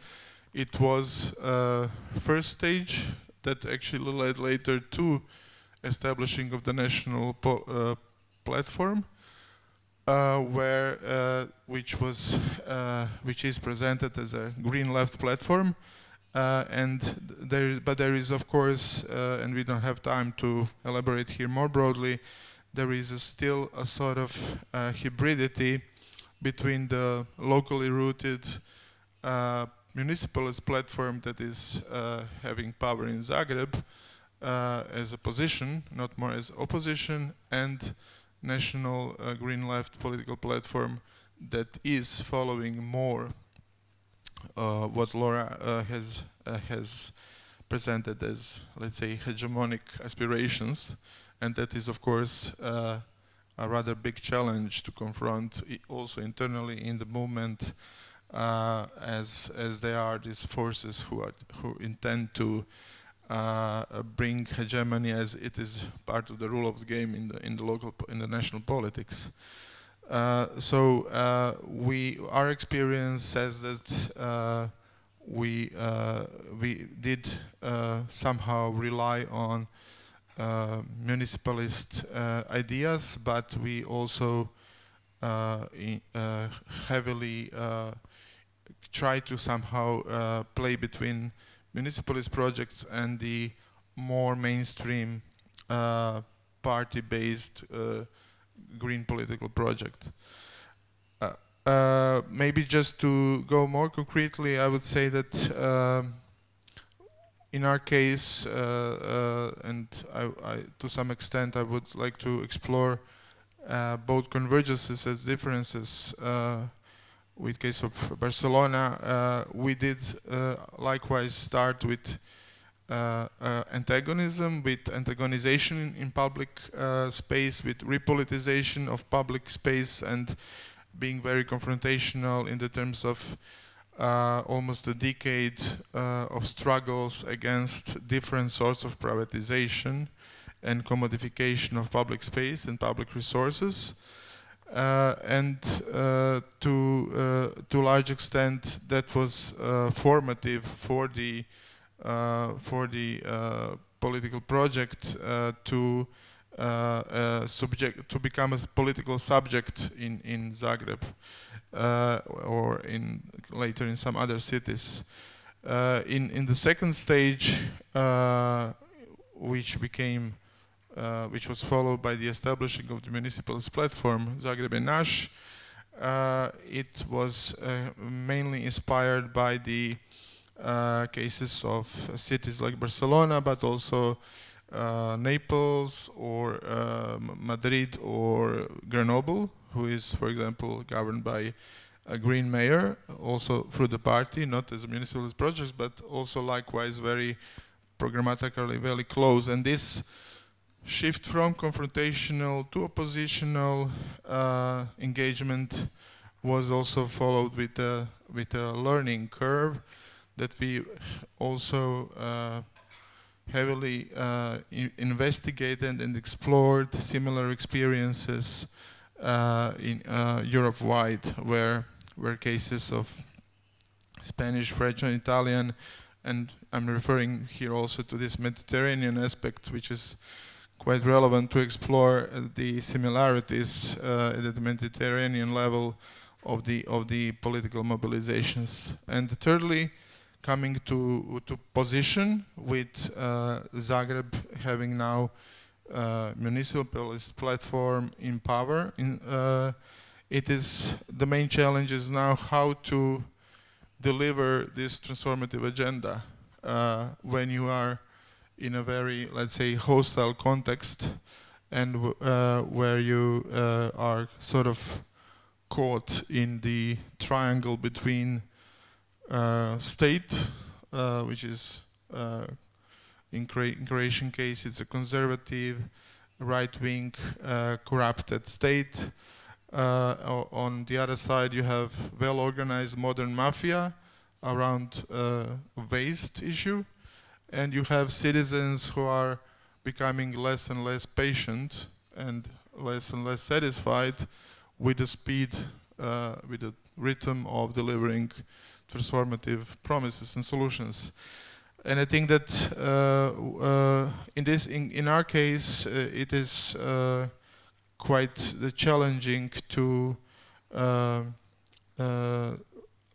it was uh, first stage that actually led later to establishing of the national po uh, platform, uh, where uh, which was uh, which is presented as a green left platform, uh, and there. But there is, of course, uh, and we don't have time to elaborate here more broadly. There is a still a sort of uh, hybridity between the locally rooted uh, municipalist platform that is uh, having power in Zagreb uh, as a position, not more as opposition, and national uh, green left political platform that is following more uh, what Laura uh, has uh, has presented as, let's say, hegemonic aspirations, and that is, of course, uh, a rather big challenge to confront also internally in the movement, uh, as as there are these forces who are who intend to uh, bring hegemony as it is part of the rule of the game in the in the local in the national politics. Uh, so uh, we our experience says that uh, we uh, we did uh, somehow rely on Uh, municipalist uh, ideas, but we also uh, in, uh, heavily uh, try to somehow uh, play between municipalist projects and the more mainstream uh, party-based uh, green political project. Uh, uh, maybe just to go more concretely, I would say that uh, in our case, uh, uh, and I, I, to some extent, I would like to explore uh, both convergences as differences. Uh, with case of Barcelona, uh, we did uh, likewise start with uh, uh, antagonism, with antagonization in public uh, space, with repoliticization of public space, and being very confrontational in the terms of Uh, almost a decade uh, of struggles against different sorts of privatization and commodification of public space and public resources, uh, and uh, to uh, to large extent that was uh, formative for the uh, for the uh, political project uh, to uh, uh, subject to become a political subject in in Zagreb. Uh, or in later in some other cities. Uh, in in the second stage, uh, which became, uh, which was followed by the establishing of the municipalist platform Zagreb Nash, uh, it was uh, mainly inspired by the uh, cases of cities like Barcelona, but also uh, Naples or uh, Madrid or Grenoble, who is, for example, governed by a green mayor, also through the party, not as a municipalist project, but also likewise very programmatically very close. And this shift from confrontational to oppositional uh, engagement was also followed with a, with a learning curve that we also uh, heavily uh, investigated and explored similar experiences Uh, in uh, Europe-wide, where where cases of Spanish, French, and Italian, and I'm referring here also to this Mediterranean aspect, which is quite relevant to explore uh, the similarities uh, at the Mediterranean level of the of the political mobilizations. And thirdly, coming to to position with uh, Zagreb having now Uh, municipalist platform in power. In, uh, it is the main challenge is now how to deliver this transformative agenda uh, when you are in a very, let's say, hostile context and w uh, where you uh, are sort of caught in the triangle between uh, state, uh, which is uh, in Croatian case, it's a conservative, right-wing, uh, corrupted state. Uh, on the other side, you have well-organized modern mafia around uh, waste issue, and you have citizens who are becoming less and less patient and less and less satisfied with the speed, uh, with the rhythm of delivering transformative promises and solutions. And I think that uh, uh, in this, in, in our case, uh, it is uh, quite challenging to, uh, uh,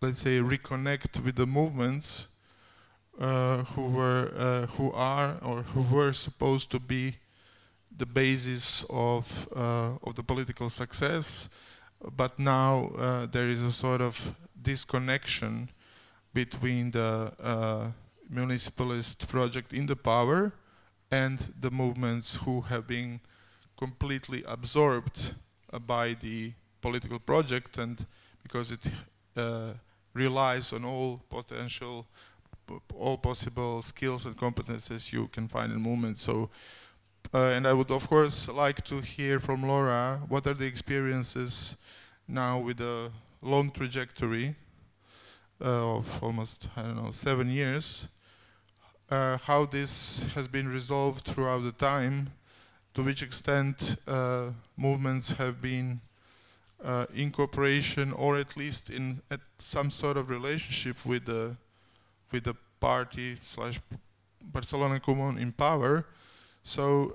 let's say, reconnect with the movements uh, who were, uh, who are, or who were supposed to be the basis of uh, of the political success, but now uh, there is a sort of disconnection between the Uh, municipalist project in the power and the movements who have been completely absorbed uh, by the political project, and because it uh, relies on all potential, all possible skills and competences you can find in movement. So, uh, and I would of course like to hear from Laura, what are the experiences now with a long trajectory uh, of almost, I don't know, seven years, Uh, how this has been resolved throughout the time, to which extent uh, movements have been uh, in cooperation, or at least in at some sort of relationship with the with the party slash Barcelona Comú in power. So uh,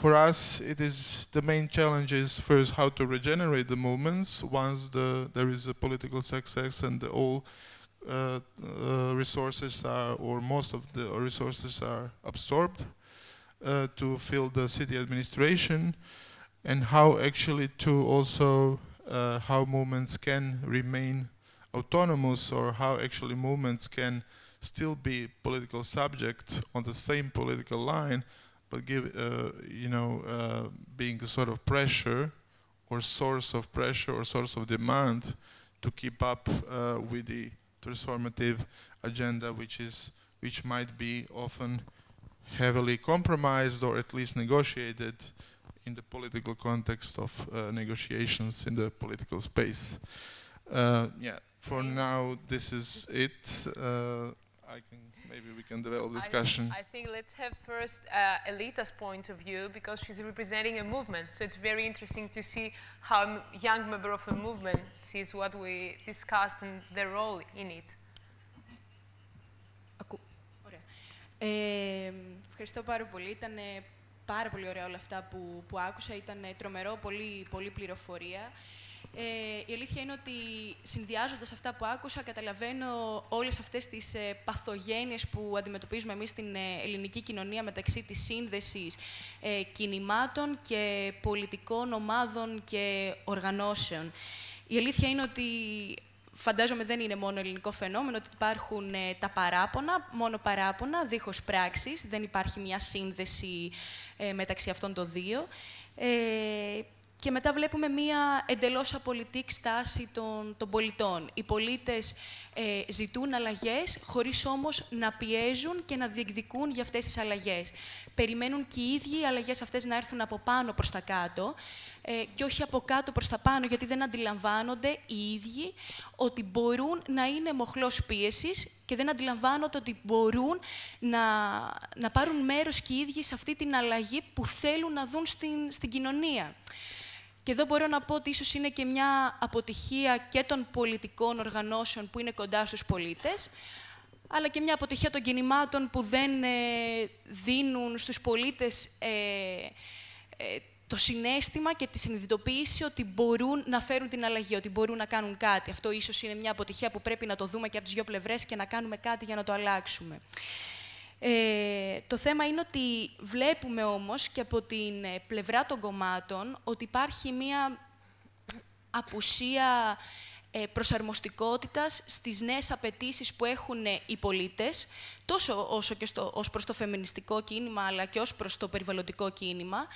for us, it is the main challenge is first how to regenerate the movements once the there is a political success and the all. Uh, uh, resources are, or most of the resources are absorbed uh, to fill the city administration, and how actually to also uh, how movements can remain autonomous, or how actually movements can still be political subject on the same political line, but give uh, you know uh, being a sort of pressure or source of pressure or source of demand to keep up uh, with the transformative agenda, which is which might be often heavily compromised or at least negotiated in the political context of uh, negotiations in the political space. Uh, yeah, for now this is it. Uh, I can maybe we can develop discussion. I, I think let's have first uh, Elita's point of view, because she's representing a movement. So it's very interesting to see how a young member of a movement sees what we discussed and their role in it. Ακού. Ωραία. Ε, ευχαριστώ πάρα πολύ. Ήταν πάρα πολύ ωραία όλα αυτά που, που άκουσα. Ήταν τρομερό, πολύ, πολύ πληροφορία. Ε, η αλήθεια είναι ότι, συνδυάζοντας αυτά που άκουσα, καταλαβαίνω όλες αυτές τις ε, παθογένειες που αντιμετωπίζουμε εμείς στην ε, ελληνική κοινωνία μεταξύ της σύνδεσης ε, κινημάτων και πολιτικών ομάδων και οργανώσεων. Η αλήθεια είναι ότι, φαντάζομαι δεν είναι μόνο ελληνικό φαινόμενο, ότι υπάρχουν ε, τα παράπονα, μόνο παράπονα, δίχως πράξεις. Δεν υπάρχει μια σύνδεση ε, μεταξύ αυτών των δύο. Ε, Και μετά βλέπουμε μία εντελώς απολυτική στάση των, των πολιτών. Οι πολίτες ε, ζητούν αλλαγές, χωρίς όμως να πιέζουν και να διεκδικούν για αυτές τις αλλαγές. Περιμένουν και οι ίδιοι οι αλλαγές αυτές να έρθουν από πάνω προς τα κάτω ε, και όχι από κάτω προς τα πάνω, γιατί δεν αντιλαμβάνονται οι ίδιοι ότι μπορούν να είναι μοχλός πίεσης και δεν αντιλαμβάνονται ότι μπορούν να, να πάρουν μέρος και οι ίδιοι σε αυτή την αλλαγή που θέλουν να δουν στην, στην κοινωνία. Και εδώ μπορώ να πω ότι ίσως είναι και μια αποτυχία και των πολιτικών οργανώσεων που είναι κοντά στους πολίτες, αλλά και μια αποτυχία των κινημάτων που δεν ε, δίνουν στους πολίτες ε, ε, το συναίσθημα και τη συνειδητοποίηση ότι μπορούν να φέρουν την αλλαγή, ότι μπορούν να κάνουν κάτι. Αυτό ίσως είναι μια αποτυχία που πρέπει να το δούμε και από τις δύο πλευρές και να κάνουμε κάτι για να το αλλάξουμε. Ε, το θέμα είναι ότι βλέπουμε όμως και από την πλευρά των κομμάτων ότι υπάρχει μία απουσία ε, προσαρμοστικότητας στις νέες απαιτήσεις που έχουν οι πολίτες, τόσο όσο και στο, ως προς το φεμινιστικό κίνημα, αλλά και ως προς το περιβαλλοντικό κίνημα,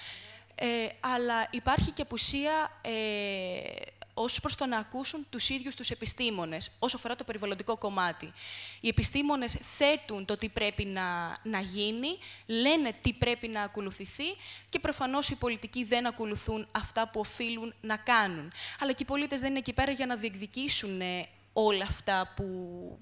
ε, αλλά υπάρχει και απουσία ε, ως προς το να ακούσουν τους ίδιους τους επιστήμονες, όσο αφορά το περιβαλλοντικό κομμάτι. Οι επιστήμονες θέτουν το τι πρέπει να, να γίνει, λένε τι πρέπει να ακολουθηθεί και προφανώς οι πολιτικοί δεν ακολουθούν αυτά που οφείλουν να κάνουν. Αλλά και οι πολίτες δεν είναι εκεί πέρα για να διεκδικήσουν όλα αυτά που,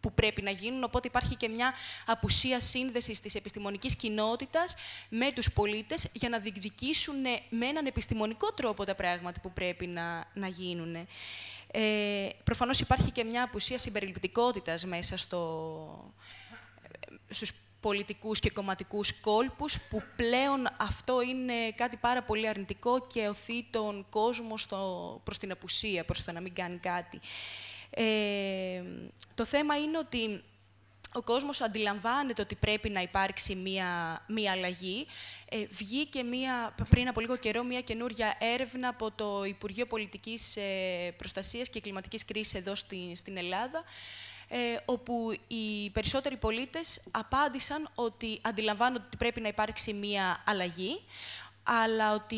που πρέπει να γίνουν, οπότε υπάρχει και μια απουσία σύνδεσης της επιστημονικής κοινότητας με τους πολίτες για να διεκδικήσουν με έναν επιστημονικό τρόπο τα πράγματα που πρέπει να, να γίνουν. Ε, προφανώς υπάρχει και μια απουσία συμπεριληπτικότητας μέσα στο, στους πολιτικούς και κομματικούς κόλπους, που πλέον αυτό είναι κάτι πάρα πολύ αρνητικό και οθεί τον κόσμο στο, προς την απουσία, προς το να μην κάνει κάτι. Ε, το θέμα είναι ότι ο κόσμος αντιλαμβάνεται ότι πρέπει να υπάρξει μία, μία αλλαγή. Ε, βγήκε μία, πριν από λίγο καιρό μία καινούρια έρευνα από το Υπουργείο Πολιτικής Προστασίας και Κλιματικής Κρίσης εδώ στην, στην Ελλάδα, ε, όπου οι περισσότεροι πολίτες απάντησαν ότι αντιλαμβάνονται ότι πρέπει να υπάρξει μία αλλαγή, αλλά ότι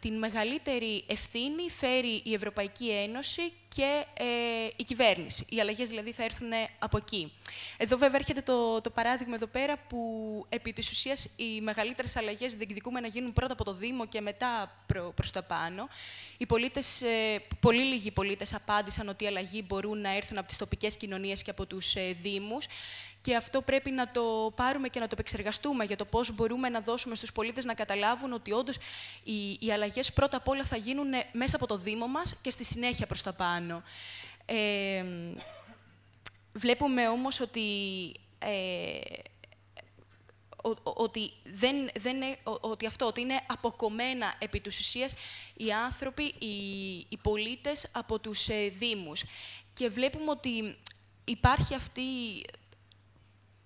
την μεγαλύτερη ευθύνη φέρει η Ευρωπαϊκή Ένωση και ε, η κυβέρνηση. Οι αλλαγές δηλαδή θα έρθουν από εκεί. Εδώ βέβαια έρχεται το, το παράδειγμα εδώ πέρα που επί της ουσίας οι μεγαλύτερες αλλαγές διεκδικούμε να γίνουν πρώτα από το Δήμο και μετά προ, προς τα πάνω. Οι πολίτες, ε, πολύ λίγοι πολίτες απάντησαν ότι οι αλλαγές μπορούν να έρθουν από τις τοπικές κοινωνίες και από τους ε, Δήμους. Και αυτό πρέπει να το πάρουμε και να το επεξεργαστούμε για το πώς μπορούμε να δώσουμε στους πολίτες να καταλάβουν ότι όντως οι, οι αλλαγές πρώτα απ' όλα θα γίνουν μέσα από το Δήμο μας και στη συνέχεια προς τα πάνω. Ε, βλέπουμε όμως ότι, ε, ο, ότι, δεν, δεν, ότι, αυτό, ότι είναι αποκομμένα επί της ουσίας οι άνθρωποι, οι, οι πολίτες από τους ε, Δήμους. Και βλέπουμε ότι υπάρχει αυτή...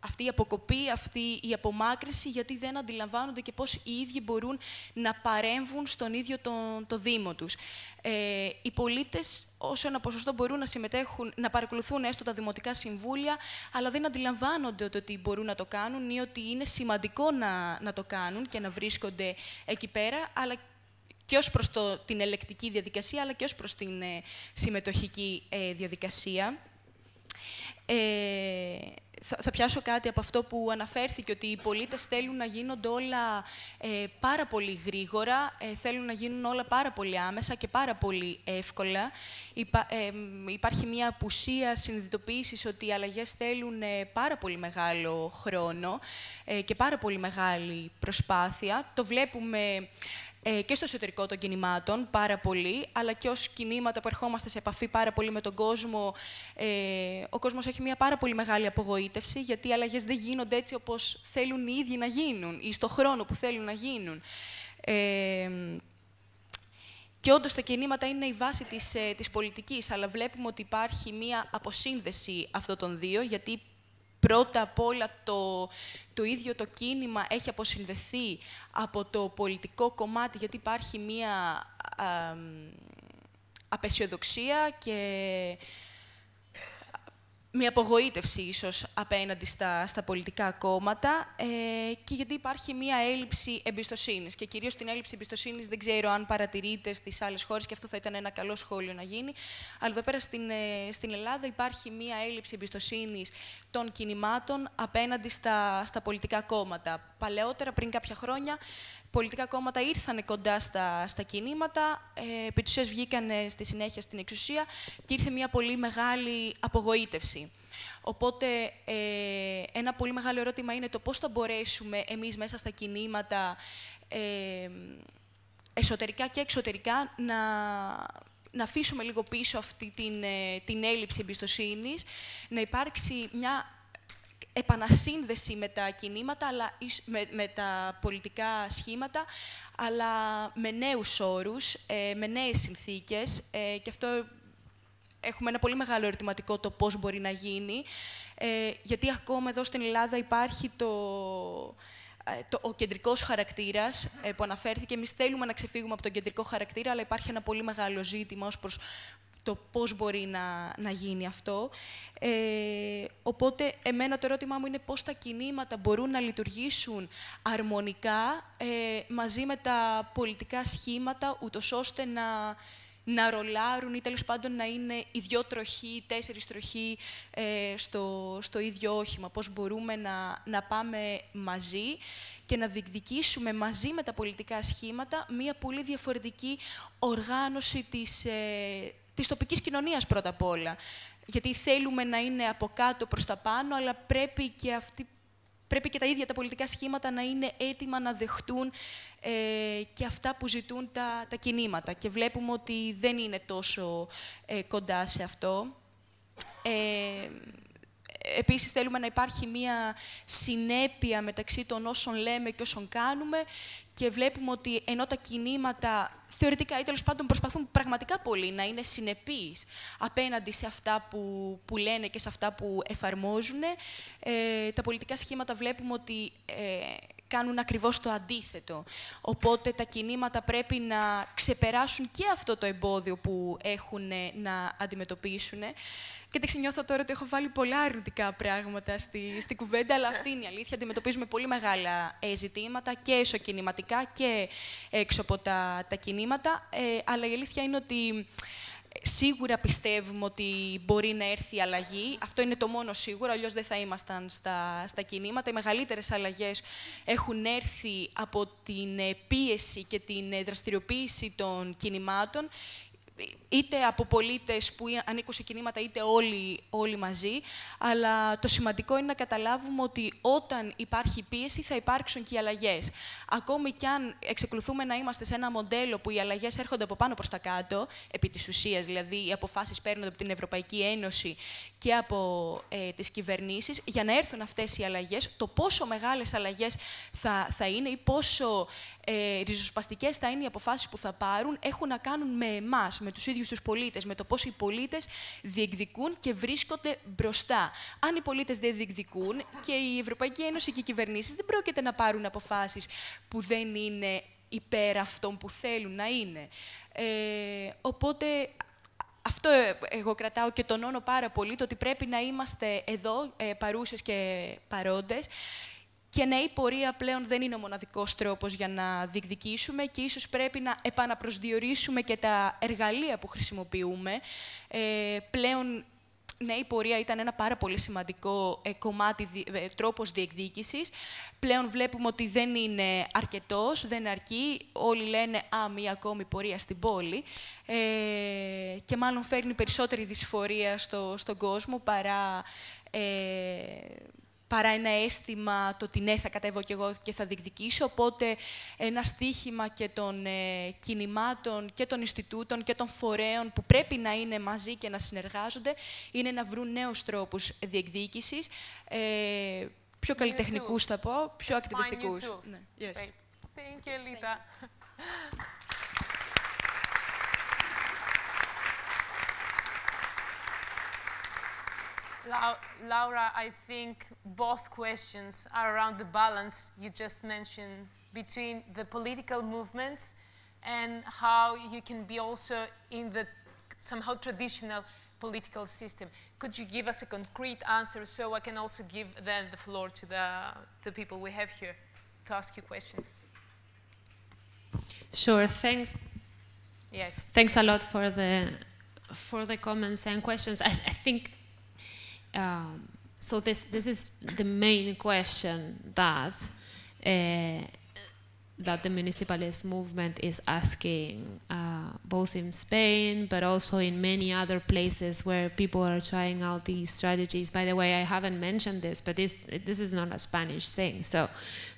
αυτή η αποκοπή, αυτή η απομάκρυση, γιατί δεν αντιλαμβάνονται και πώς οι ίδιοι μπορούν να παρέμβουν στον ίδιο τον, το Δήμο τους. Ε, οι πολίτες, όσο ένα ποσοστό, μπορούν να συμμετέχουν, να παρακολουθούν έστω τα δημοτικά συμβούλια, αλλά δεν αντιλαμβάνονται ότι μπορούν να το κάνουν ή ότι είναι σημαντικό να, να το κάνουν και να βρίσκονται εκεί πέρα, αλλά και ως προς το, την ελεκτική διαδικασία, αλλά και ως προς την ε, συμμετοχική ε, διαδικασία. Ε, Θα πιάσω κάτι από αυτό που αναφέρθηκε, ότι οι πολίτες θέλουν να γίνονται όλα ε, πάρα πολύ γρήγορα, ε, θέλουν να γίνουν όλα πάρα πολύ άμεσα και πάρα πολύ εύκολα. Υπά, ε, υπάρχει μια απουσία συνειδητοποίησης ότι οι αλλαγές θέλουν ε, πάρα πολύ μεγάλο χρόνο ε, και πάρα πολύ μεγάλη προσπάθεια. Το βλέπουμε ε, και στο εσωτερικό των κινημάτων πάρα πολύ, αλλά και ως κινήματα που ερχόμαστε σε επαφή πάρα πολύ με τον κόσμο, ε, ο κόσμος έχει μια πάρα πολύ μεγάλη απογοήτευση, γιατί οι αλλαγές δεν γίνονται έτσι όπως θέλουν οι ίδιοι να γίνουν ή στον χρόνο που θέλουν να γίνουν. Ε, και όντως τα κινήματα είναι η βάση της, ε, της πολιτικής, αλλά βλέπουμε ότι υπάρχει μία αποσύνδεση αυτών των δύο, γιατί πρώτα απ' όλα το, το ίδιο το κίνημα έχει αποσυνδεθεί από το πολιτικό κομμάτι, γιατί υπάρχει μία α, α, απαισιοδοξία και... μια απογοήτευση ίσως απέναντι στα, στα πολιτικά κόμματα ε, και γιατί υπάρχει μια έλλειψη εμπιστοσύνης. Και κυρίως την έλλειψη εμπιστοσύνης δεν ξέρω αν παρατηρείται στις άλλες χώρες και αυτό θα ήταν ένα καλό σχόλιο να γίνει. Αλλά εδώ πέρα στην, ε, στην Ελλάδα υπάρχει μια έλλειψη εμπιστοσύνης των κινημάτων απέναντι στα, στα πολιτικά κόμματα. Παλαιότερα, πριν κάποια χρόνια, πολιτικά κόμματα ήρθαν κοντά στα, στα κινήματα, ε, επί της ουσίας βγήκαν στη συνέχεια στην εξουσία και ήρθε μια πολύ μεγάλη απογοήτευση. Οπότε, ε, ένα πολύ μεγάλο ερώτημα είναι το πώς θα μπορέσουμε εμείς μέσα στα κινήματα, ε, εσωτερικά και εξωτερικά, να, να αφήσουμε λίγο πίσω αυτή την, την έλλειψη εμπιστοσύνης, να υπάρξει μια επανασύνδεση με τα κινήματα, αλλά με, με τα πολιτικά σχήματα, αλλά με νέους όρους, ε, με νέες συνθήκες. Ε, και αυτό έχουμε ένα πολύ μεγάλο ερωτηματικό το πώς μπορεί να γίνει. Ε, γιατί ακόμα εδώ στην Ελλάδα υπάρχει το, ε, το, ο κεντρικός χαρακτήρας ε, που αναφέρθηκε. Εμείς θέλουμε να ξεφύγουμε από τον κεντρικό χαρακτήρα, αλλά υπάρχει ένα πολύ μεγάλο ζήτημα ως προς το πώς μπορεί να, να γίνει αυτό. Ε, οπότε, εμένα το ερώτημά μου είναι πώς τα κινήματα μπορούν να λειτουργήσουν αρμονικά ε, μαζί με τα πολιτικά σχήματα, ούτως ώστε να, να ρολάρουν ή τέλος πάντων να είναι οι δυο τροχοί, τέσσερις τροχοί ε, στο, στο ίδιο όχημα. Πώς μπορούμε να, να πάμε μαζί και να διεκδικήσουμε μαζί με τα πολιτικά σχήματα μία πολύ διαφορετική οργάνωση της... Ε, της τοπικής κοινωνίας πρώτα απ' όλα. Γιατί θέλουμε να είναι από κάτω προς τα πάνω, αλλά πρέπει και, αυτοί, πρέπει και τα ίδια τα πολιτικά σχήματα να είναι έτοιμα να δεχτούν ε, και αυτά που ζητούν τα, τα κινήματα. Και βλέπουμε ότι δεν είναι τόσο ε, κοντά σε αυτό. Ε, Επίσης θέλουμε να υπάρχει μία συνέπεια μεταξύ των όσων λέμε και όσων κάνουμε και βλέπουμε ότι ενώ τα κινήματα θεωρητικά ή τέλος πάντων προσπαθούν πραγματικά πολύ να είναι συνεπείς απέναντι σε αυτά που, που λένε και σε αυτά που εφαρμόζουν, ε, τα πολιτικά σχήματα βλέπουμε ότι ε, κάνουν ακριβώς το αντίθετο. Οπότε τα κινήματα πρέπει να ξεπεράσουν και αυτό το εμπόδιο που έχουν να αντιμετωπίσουν. Και ξενιώθω τώρα ότι έχω βάλει πολλά αρνητικά πράγματα στη, στη κουβέντα, αλλά αυτή είναι η αλήθεια. Αντιμετωπίζουμε πολύ μεγάλα ε, ζητήματα και εσωκινηματικά και έξω από τα, τα κινήματα. Ε, αλλά η αλήθεια είναι ότι σίγουρα πιστεύουμε ότι μπορεί να έρθει η αλλαγή. Αυτό είναι το μόνο σίγουρο, αλλιώς δεν θα ήμασταν στα, στα κινήματα. Οι μεγαλύτερες αλλαγές έχουν έρθει από την πίεση και την δραστηριοποίηση των κινημάτων, είτε από πολίτες που ανήκουν σε κινήματα, είτε όλοι, όλοι μαζί. Αλλά το σημαντικό είναι να καταλάβουμε ότι όταν υπάρχει πίεση θα υπάρξουν και οι αλλαγές. Ακόμη κι αν εξεκολουθούμε να είμαστε σε ένα μοντέλο που οι αλλαγές έρχονται από πάνω προς τα κάτω, επί της ουσίας, δηλαδή οι αποφάσεις παίρνονται από την Ευρωπαϊκή Ένωση και από ε, τις κυβερνήσεις, για να έρθουν αυτές οι αλλαγές, το πόσο μεγάλες αλλαγές θα, θα είναι ή πόσο ε, ριζοσπαστικές θα είναι οι αποφάσεις που θα πάρουν, έχουν να κάνουν με εμάς, με τους ίδιους τους πολίτες, με το πώς οι πολίτες διεκδικούν και βρίσκονται μπροστά. Αν οι πολίτες δεν διεκδικούν και η Ευρωπαϊκή Ένωση και οι κυβερνήσεις δεν πρόκειται να πάρουν αποφάσεις που δεν είναι υπέρ αυτών που θέλουν να είναι. Ε, οπότε, αυτό εγώ κρατάω και τονώνω πάρα πολύ, το ότι πρέπει να είμαστε εδώ, ε, παρούσες και παρόντες. Και ναι, η πορεία πλέον δεν είναι ο μοναδικός τρόπος για να διεκδικήσουμε και ίσως πρέπει να επαναπροσδιορίσουμε και τα εργαλεία που χρησιμοποιούμε. Ε, πλέον, ναι, η πορεία ήταν ένα πάρα πολύ σημαντικό ε, κομμάτι, ε, τρόπος διεκδίκησης. Πλέον βλέπουμε ότι δεν είναι αρκετός, δεν αρκεί. Όλοι λένε, α, μία ακόμη πορεία στην πόλη. Ε, και μάλλον φέρνει περισσότερη δυσφορία στο, στον κόσμο παρά... Ε, παρά ένα αίσθημα το ότι ναι, θα κατέβω και εγώ και θα διεκδικήσω. Οπότε ένα στίχημα και των ε, κινημάτων και των Ινστιτούτων και των φορέων που πρέπει να είναι μαζί και να συνεργάζονται είναι να βρουν νέους τρόπους διεκδίκησης, ε, πιο καλλιτεχνικούς θα πω, πιο ακτιβιστικούς. Ναι. Yes. Thank you, Elita. Laura, I think both questions are around the balance you just mentioned between the political movements and how you can be also in the somehow traditional political system. Could you give us a concrete answer so I can also give then the floor to the, the people we have here to ask you questions? Sure, thanks. Yeah, thanks a lot for the, for the comments and questions. I, I think Um, so this this is the main question that uh, that the municipalist movement is asking, uh, both in Spain but also in many other places where people are trying out these strategies. By the way, I haven't mentioned this, but this this is not a Spanish thing. So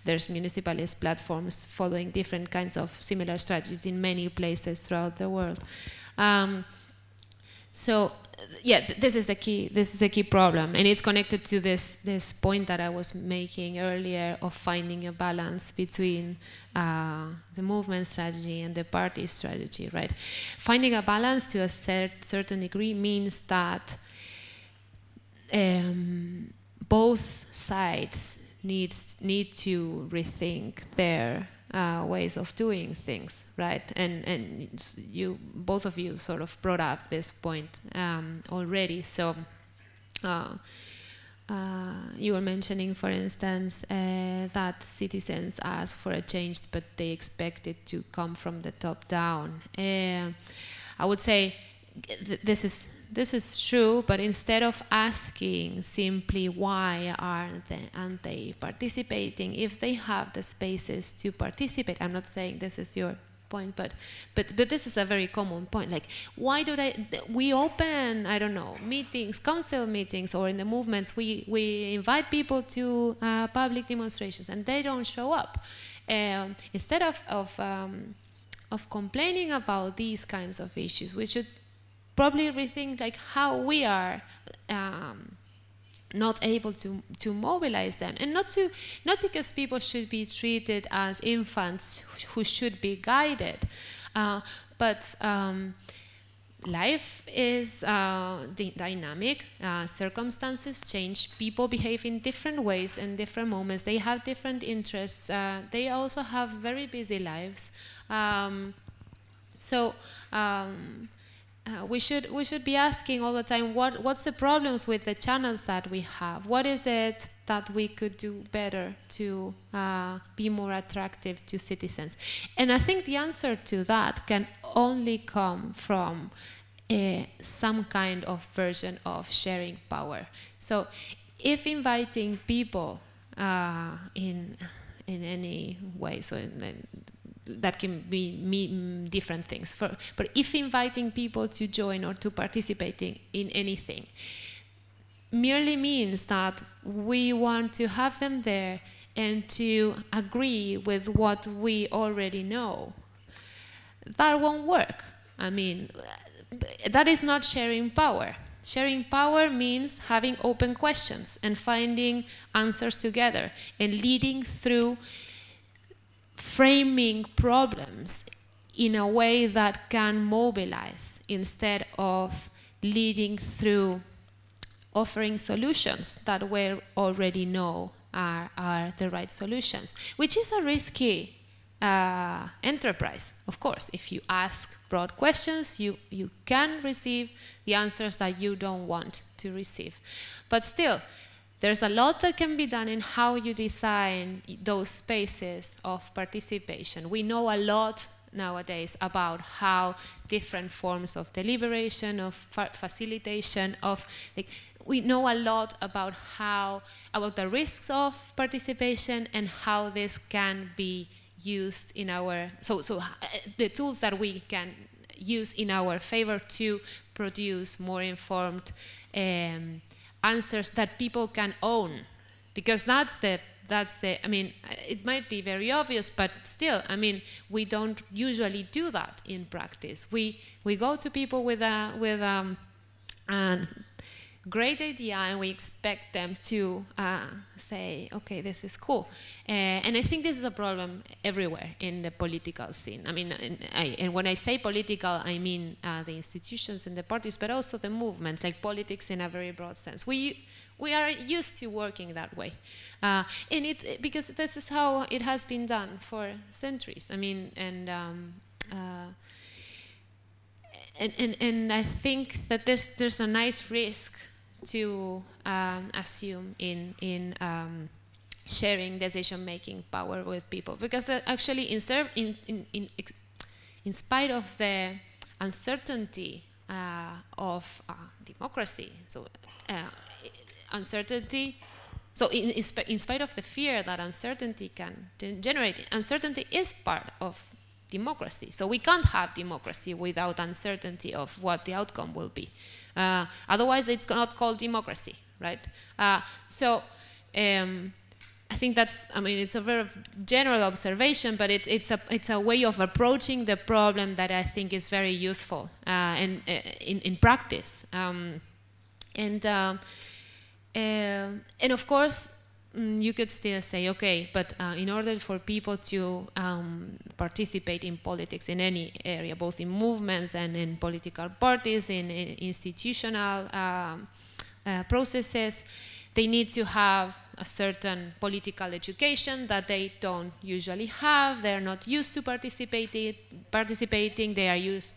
there's municipalist platforms following different kinds of similar strategies in many places throughout the world. Um, so. Yeah, th this is the key. This is the key problem, and it's connected to this this point that I was making earlier of finding a balance between uh, the movement strategy and the party strategy. Right, finding a balance to a cer certain degree means that um, both sides needs need to rethink their Uh, ways of doing things, right? And and you, both of you, sort of brought up this point um, already. So uh, uh, you were mentioning, for instance, uh, that citizens ask for a change, but they expect it to come from the top down. Uh, I would say th this is this is true, but instead of asking simply why aren't they, aren't they participating, if they have the spaces to participate, I'm not saying this is your point, but but but this is a very common point. Like, why do they we open, I don't know, meetings, council meetings, or in the movements we we invite people to uh, public demonstrations and they don't show up. Um, instead of of um, of complaining about these kinds of issues, we should probably rethink like how we are um, not able to to mobilize them, and not to not because people should be treated as infants who should be guided, uh, but um, life is uh, dynamic. Uh, circumstances change. People behave in different ways in different moments. They have different interests. Uh, they also have very busy lives. Um, so. Um, Uh, we should we should be asking all the time what what's the problems with the channels that we have? What is it that we could do better to uh, be more attractive to citizens? And I think the answer to that can only come from uh, some kind of version of sharing power. So, if inviting people uh, in in any way, so in, in that can be me, different things. For, but if inviting people to join or to participate in, in anything merely means that we want to have them there and to agree with what we already know, that won't work. I mean, that is not sharing power. Sharing power means having open questions and finding answers together and leading through framing problems in a way that can mobilize instead of leading through offering solutions that we already know are, are the right solutions, which is a risky uh, enterprise. Of course, if you ask broad questions, you, you can receive the answers that you don't want to receive. But still, there's a lot that can be done in how you design those spaces of participation. We know a lot nowadays about how different forms of deliberation, of fa facilitation, of like, we know a lot about how about the risks of participation and how this can be used in our so so the tools that we can use in our favor to produce more informed Um, answers that people can own, because that's the that's the I mean, it might be very obvious, but still, I mean, we don't usually do that in practice. We we go to people with a with um, a great idea, and we expect them to uh, say, okay, this is cool. Uh, and I think this is a problem everywhere in the political scene. I mean, and, I, and when I say political, I mean uh, the institutions and the parties, but also the movements, like politics in a very broad sense. We we are used to working that way, uh, and it because this is how it has been done for centuries. I mean, and. Um, uh, And, and, and I think that there's, there's a nice risk to um, assume in, in um, sharing decision-making power with people. Because uh, actually, in, in, in, in, in spite of the uncertainty uh, of uh, democracy, so uh, uncertainty, so in, in, sp in spite of the fear that uncertainty can generate, uncertainty is part of democracy. So we can't have democracy without uncertainty of what the outcome will be. Uh, otherwise, it's not called democracy, right? Uh, so um, I think that's, I mean, it's a very general observation, but it, it's, a, it's a way of approaching the problem that I think is very useful uh, in, in, in practice. Um, and, um, uh, and of course, you could still say, okay, but uh, in order for people to um, participate in politics in any area, both in movements and in political parties, in, in institutional um, uh, processes, they need to have a certain political education that they don't usually have. They're not used to participating, participating. They are used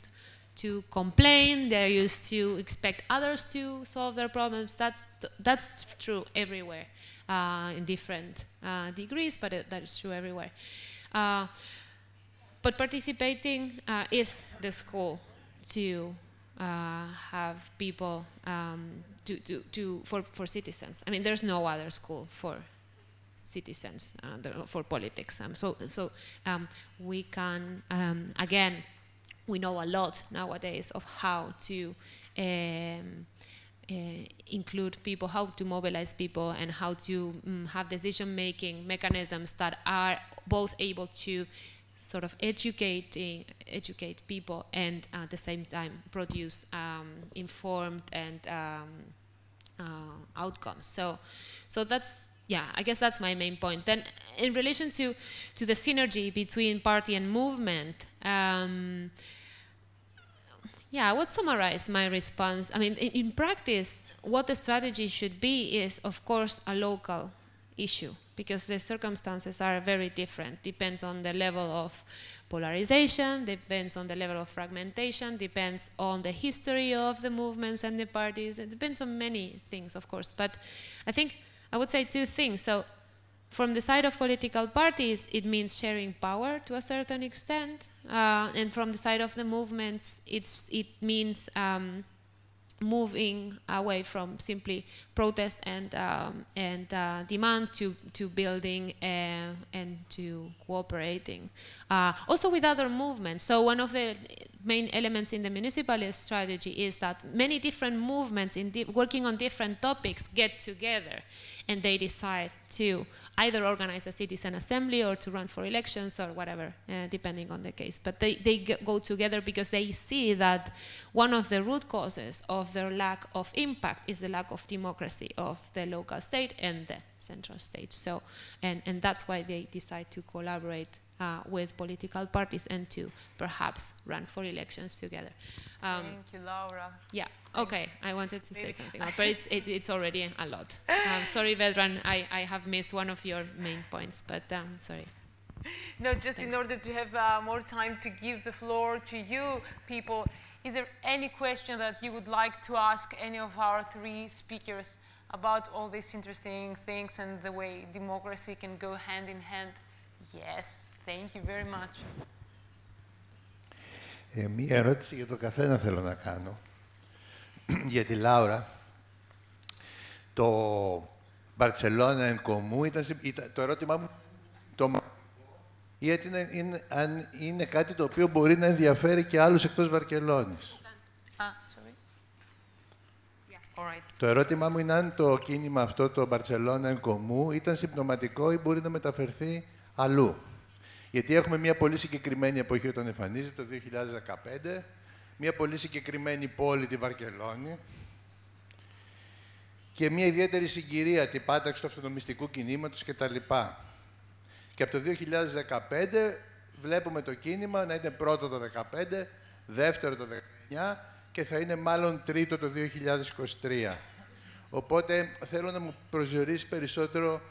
to complain, they're used to expect others to solve their problems. That's, that's true everywhere. Uh, in different uh, degrees, but it, that is true everywhere. Uh, but participating uh, is the school to uh, have people um, to, to, to for, for citizens. I mean, there's no other school for citizens, uh, for politics. Um, so so um, we can, um, again, we know a lot nowadays of how to um, Uh, include people, how to mobilize people, and how to um, have decision-making mechanisms that are both able to sort of educating, educate people and uh, at the same time produce um, informed and um, uh, outcomes. So, so that's, yeah, I guess that's my main point. Then in relation to, to the synergy between party and movement, um, yeah, I would summarize my response. I mean, in, in practice, what the strategy should be is, of course, a local issue, because the circumstances are very different. Depends on the level of polarization, depends on the level of fragmentation, depends on the history of the movements and the parties. It depends on many things, of course. But I think I would say two things. So from the side of political parties, it means sharing power to a certain extent. Uh, and from the side of the movements, it's, it means um, moving away from simply protest and, um, and uh, demand to, to building uh, and to cooperating. Uh, also with other movements. So one of the main elements in the municipalist strategy is that many different movements in di working on different topics get together and they decide to either organize a citizen assembly or to run for elections or whatever, uh, depending on the case. But they, they go together because they see that one of the root causes of their lack of impact is the lack of democracy of the local state and the central state. So, and, and that's why they decide to collaborate Uh, with political parties and to perhaps run for elections together. Um, Thank you, Laura. Yeah, okay, I wanted to Maybe. say something else, but it's, it, it's already a lot. Um, sorry, Vedran, I, I have missed one of your main points, but um, sorry. No, just Thanks. in order to have uh, more time to give the floor to you people, is there any question that you would like to ask any of our three speakers about all these interesting things and the way democracy can go hand in hand? Yes. Thank you very much. Ε, μία ερώτηση για τον καθένα θέλω να κάνω. Για τη Λάουρα. Το Barcelona en Comú ήταν, ήταν το ερώτημά μου. Το, γιατί είναι, είναι, αν είναι κάτι το οποίο μπορεί να ενδιαφέρει και άλλους εκτός Βαρκελώνης. Ah, sorry. Yeah. All right. Το ερώτημά μου είναι αν το κίνημα αυτό, το Barcelona en Comú, ήταν συμπτωματικό ή μπορεί να μεταφερθεί αλλού. Γιατί έχουμε μια πολύ συγκεκριμένη εποχή όταν εμφανίζεται, το δύο χιλιάδες δεκαπέντε, μια πολύ συγκεκριμένη πόλη, τη Βαρκελώνη, και μια ιδιαίτερη συγκυρία, την πάταξη του αυτονομιστικού κινήματος κτλ. Και από το δύο χιλιάδες δεκαπέντε βλέπουμε το κίνημα να είναι πρώτο το δύο χιλιάδες δεκαπέντε, δεύτερο το δύο χιλιάδες δεκαεννιά και θα είναι μάλλον τρίτο το δύο χιλιάδες είκοσι τρία. Οπότε θέλω να μου προσδιορίσει περισσότερο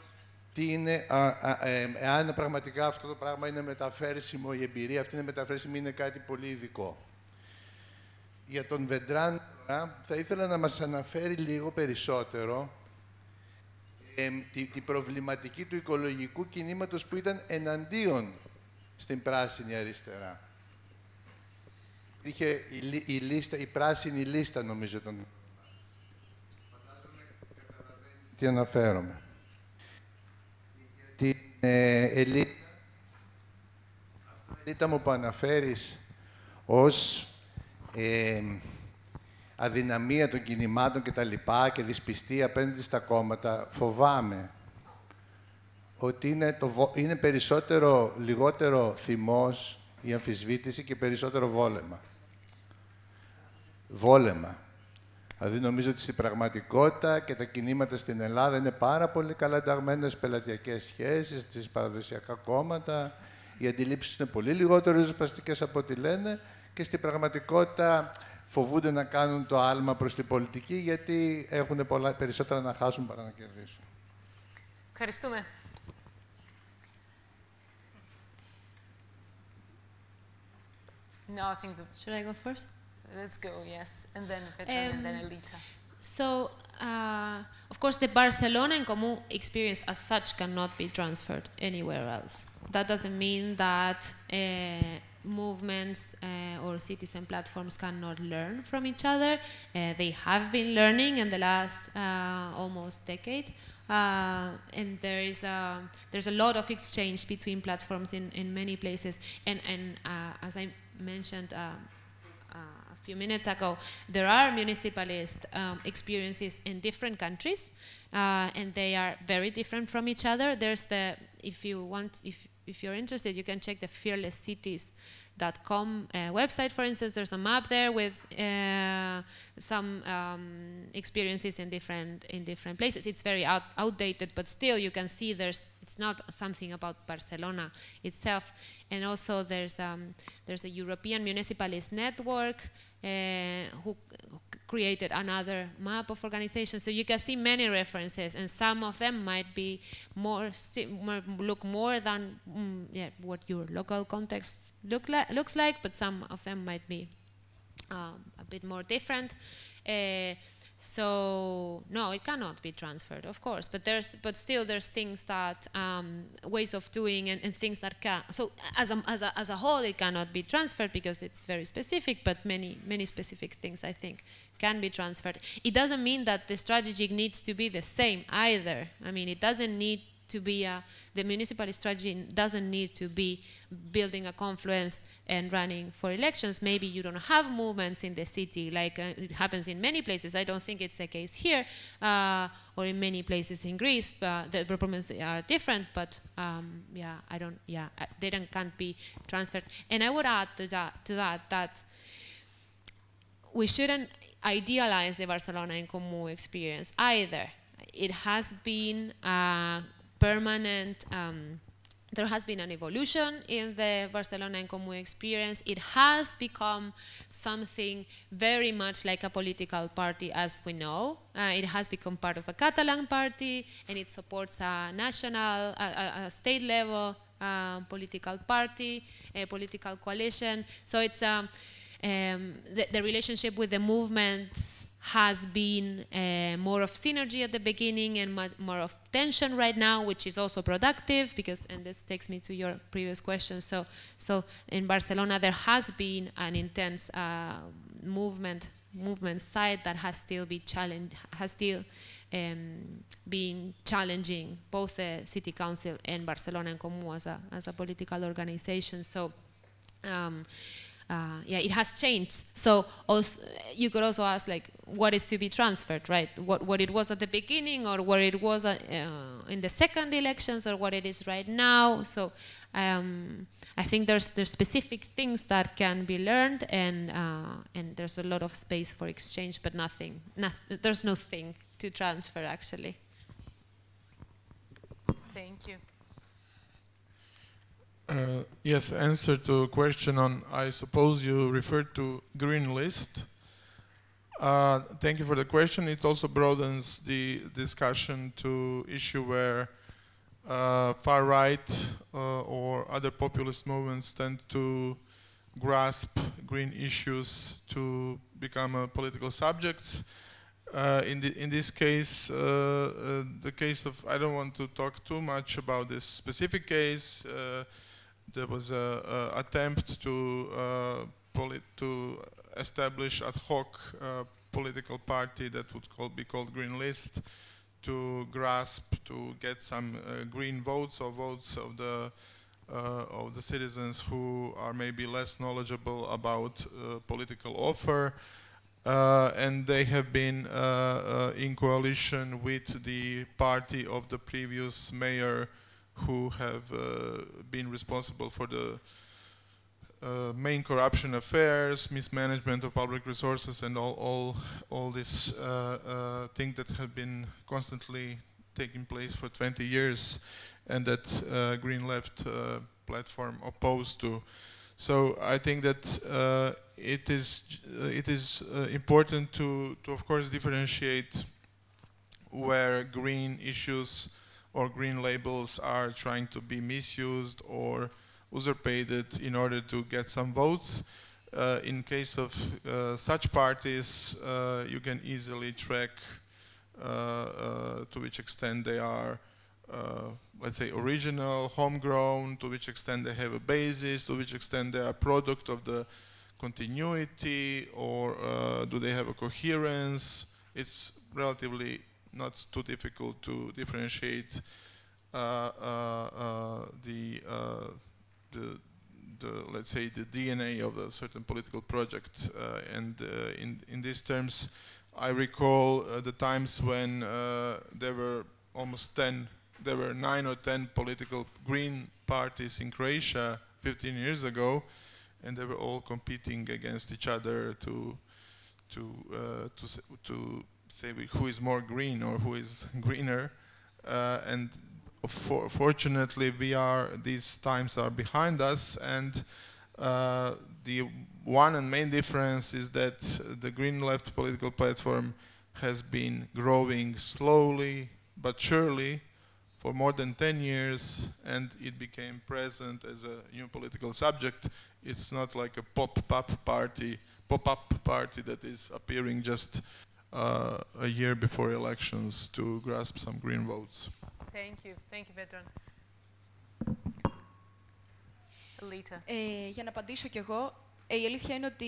τι είναι, α, α, ε, εάν πραγματικά αυτό το πράγμα είναι μεταφέρσιμο, η εμπειρία αυτή είναι μεταφέρσιμη, είναι κάτι πολύ ειδικό. Για τον Βεντράν, θα ήθελα να μας αναφέρει λίγο περισσότερο ε, τη, τη προβληματική του οικολογικού κινήματος που ήταν εναντίον στην πράσινη αριστερά. Είχε η, η, λίστα, η πράσινη λίστα, νομίζω, τον... Τι αναφέρομαι. Την ε, Ελίτα, Ελίτα μου που αναφέρεις ως ε, αδυναμία των κινημάτων και τα λοιπά και δυσπιστία απέναντι στα κόμματα, φοβάμαι ότι είναι, το, είναι περισσότερο, λιγότερο θυμός η αμφισβήτηση και περισσότερο βόλεμα. Βόλεμα. Δηλαδή, νομίζω ότι στην πραγματικότητα και τα κινήματα στην Ελλάδα είναι πάρα πολύ καλά ενταγμένα στις πελατειακές σχέσεις, στις παραδοσιακά κόμματα. Οι αντιλήψεις είναι πολύ λιγότερο ριζοσπαστικές από ό,τι λένε και στην πραγματικότητα φοβούνται να κάνουν το άλμα προς την πολιτική γιατί έχουν πολλά περισσότερα να χάσουν παρά να κερδίσουν. Ευχαριστούμε. No, I think the... Should I go first? Let's go, yes, and then Vedran, um, and then Elita. So, uh, of course, the Barcelona en Comú experience as such cannot be transferred anywhere else. That doesn't mean that uh, movements uh, or citizen platforms cannot learn from each other. Uh, they have been learning in the last uh, almost decade. Uh, and there is a, there's a lot of exchange between platforms in, in many places. And, and uh, as I mentioned, uh, few minutes ago, there are municipalist um, experiences in different countries, uh, and they are very different from each other. There's the, if you want, if if you're interested, you can check the fearless cities dot com uh, website, for instance. There's a map there with uh, some um, experiences in different in different places. It's very out outdated, but still you can see there's it's not something about Barcelona itself. And also there's um, there's a European Municipalist Network uh, who created another map of organizations. So you can see many references, and some of them might be more, more look more than mm, yeah, what your local context look like. looks like, but some of them might be um, a bit more different. Uh, so no, it cannot be transferred, of course, but there's but still there's things that um, ways of doing and, and things that can. So as a, as a as a whole, it cannot be transferred because it's very specific. But many many specific things, I think, can be transferred. It doesn't mean that the strategy needs to be the same either. I mean, it doesn't need to be a, the municipal strategy doesn't need to be building a confluence and running for elections. Maybe you don't have movements in the city like uh, it happens in many places. I don't think it's the case here uh, or in many places in Greece. But the problems are different, but um, yeah, I don't. Yeah, they don't, can't be transferred. And I would add to that, to that that we shouldn't idealize the Barcelona en Comú experience either. It has been. Uh, permanent, um, there has been an evolution in the Barcelona en Comú experience. It has become something very much like a political party as we know. Uh, it has become part of a Catalan party, and it supports a national, a, a state level uh, political party, a political coalition. So it's um, um, the, the relationship with the movements has been uh, more of synergy at the beginning and more of tension right now, which is also productive because, and this takes me to your previous question, so so in Barcelona there has been an intense uh, movement movement side that has still been challenged, has still um, been challenging both the city council and Barcelona en Comú as a, as a political organization. So um, Uh, yeah, it has changed. So also, you could also ask, like, what is to be transferred, right? What what it was at the beginning, or what it was uh, in the second elections, or what it is right now. So um, I think there's there's specific things that can be learned, and uh, and there's a lot of space for exchange, but nothing, nothing there's nothing to transfer actually. Thank you. Uh, yes, answer to a question on, I suppose you referred to Green List. Uh, thank you for the question. It also broadens the discussion to issue where uh, far right uh, or other populist movements tend to grasp green issues to become uh, political subjects. Uh, in, the, in this case, uh, uh, the case of, I don't want to talk too much about this specific case. Uh, There was a, a attempt to uh, polit to establish ad hoc uh, political party that would call, be called Green List, to grasp to get some uh, green votes or votes of the uh, of the citizens who are maybe less knowledgeable about uh, political offer, uh, and they have been uh, uh, in coalition with the party of the previous mayor, who have uh, been responsible for the uh, main corruption affairs, mismanagement of public resources, and all all all this uh, uh, thing that have been constantly taking place for twenty years, and that uh, Green Left uh, platform opposed to. So I think that uh, it is uh, it is uh, important to to of course differentiate where green issues or green labels are trying to be misused or usurpated in order to get some votes. Uh, in case of uh, such parties, uh, you can easily track uh, uh, to which extent they are, uh, let's say, original, homegrown, to which extent they have a basis, to which extent they are product of the continuity, or uh, do they have a coherence. It's relatively not too difficult to differentiate uh, uh, uh, the, uh, the, the, let's say, the D N A of a certain political project. Uh, and uh, in, in these terms, I recall uh, the times when uh, there were almost ten there were nine or ten political green parties in Croatia fifteen years ago, and they were all competing against each other to to uh, to to say who is more green or who is greener. Uh, and for fortunately, we are these times are behind us, and uh, the one and main difference is that the Green Left political platform has been growing slowly but surely for more than ten years, and it became present as a new political subject. It's not like a pop-up party, pop-up party that is appearing just uh, a year before elections to grasp some green votes. Thank you, thank you, Vedran. Elita. Ε, για να απαντήσω κι εγώ, η αλήθεια είναι ότι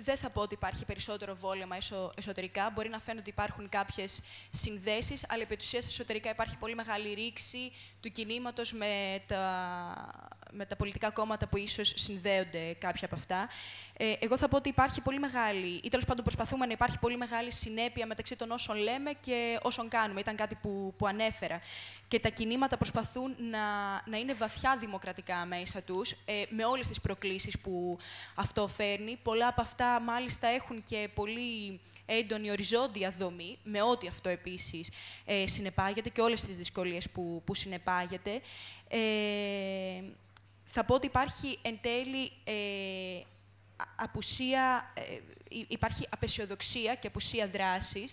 δεν θα πω ότι υπάρχει περισσότερο βόλεμα εσωτερικά. Μπορεί να φαίνονται ότι υπάρχουν κάποιες συνδέσεις, αλλά επί της ουσίας εσωτερικά υπάρχει πολύ μεγάλη ρήξη του κινήματος με τα, με τα πολιτικά κόμματα που ίσως συνδέονται κάποια από αυτά. Ε, εγώ θα πω ότι υπάρχει πολύ μεγάλη, ή τέλος πάντων προσπαθούμε να υπάρχει πολύ μεγάλη συνέπεια μεταξύ των όσων λέμε και όσων κάνουμε. Ήταν κάτι που, που ανέφερα. Και τα κινήματα προσπαθούν να, να είναι βαθιά δημοκρατικά μέσα τους, ε, με όλες τις προκλήσεις που αυτό φέρνει. Πολλά από αυτά, μάλιστα, έχουν και πολύ έντονη οριζόντια δομή, με ό,τι αυτό επίσης ε, συνεπάγεται και όλες τις δυσκολίες που, που συνεπάγεται. Ε, θα πω ότι υπάρχει εν τέλει ε, απουσία, ε, υπάρχει απεσιοδοξία και απουσία δράσης,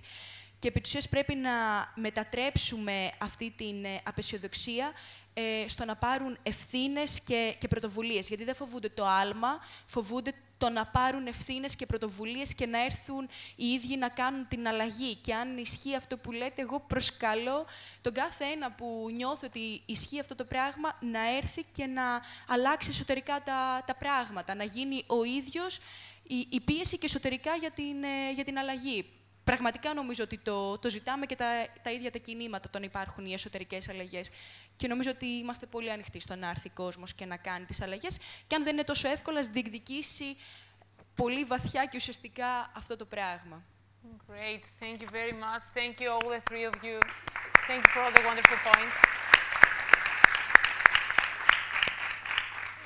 και επί της ουσίας πρέπει να μετατρέψουμε αυτή την απεσιοδοξία ε, στο να πάρουν ευθύνες και, και πρωτοβουλίες. Γιατί δεν φοβούνται το άλμα, φοβούνται το να πάρουν ευθύνες και πρωτοβουλίες και να έρθουν οι ίδιοι να κάνουν την αλλαγή. Και αν ισχύει αυτό που λέτε, εγώ προσκαλώ τον κάθε ένα που νιώθει ότι ισχύει αυτό το πράγμα να έρθει και να αλλάξει εσωτερικά τα, τα πράγματα, να γίνει ο ίδιος η, η πίεση και εσωτερικά για την, ε, για την αλλαγή. Πραγματικά νομίζω ότι το, το ζητάμε και τα, τα ίδια τα κινήματα όταν υπάρχουν οι εσωτερικές αλλαγές. Και νομίζω ότι είμαστε πολύ ανοιχτοί στο να έρθει κόσμος και να κάνει τις αλλαγές. Και αν δεν είναι τόσο εύκολα, να διεκδικήσει πολύ βαθιά και ουσιαστικά αυτό το πράγμα. Great. Thank you very much. Thank you all the three of you. Thank you for all the wonderful points.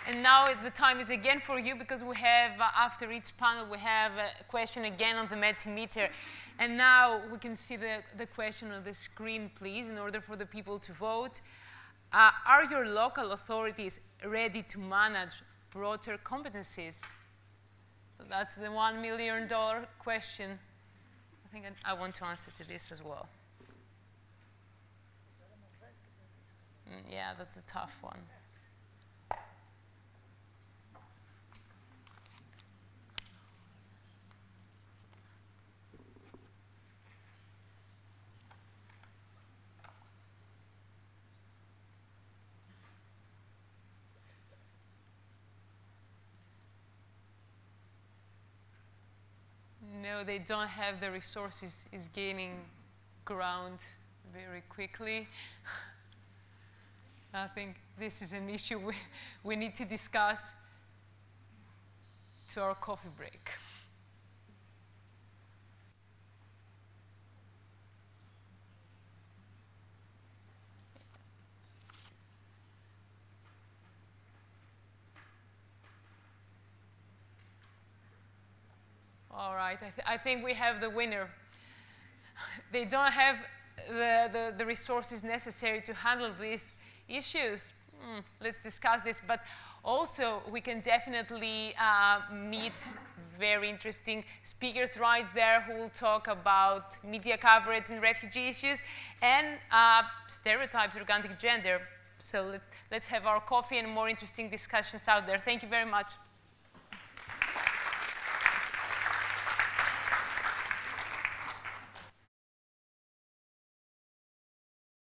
And now the time is again for you, because we have, uh, after each panel, we have a question again on the Mentimeter. And now we can see the, the question on the screen, please, in order for the people to vote. Uh, are your local authorities ready to manage broader competencies? So that's the one million dollar question. I think I, I want to answer to this as well. Mm, yeah, that's a tough one. No, they don't have the resources, is gaining ground very quickly. I think this is an issue we, we need to discuss to our coffee break. All right, I, th I think we have the winner. They don't have the, the, the resources necessary to handle these issues. Mm, let's discuss this, but also we can definitely uh, meet very interesting speakers right there who will talk about media coverage and refugee issues and uh, stereotypes regarding gender. So let, let's have our coffee and more interesting discussions out there. Thank you very much.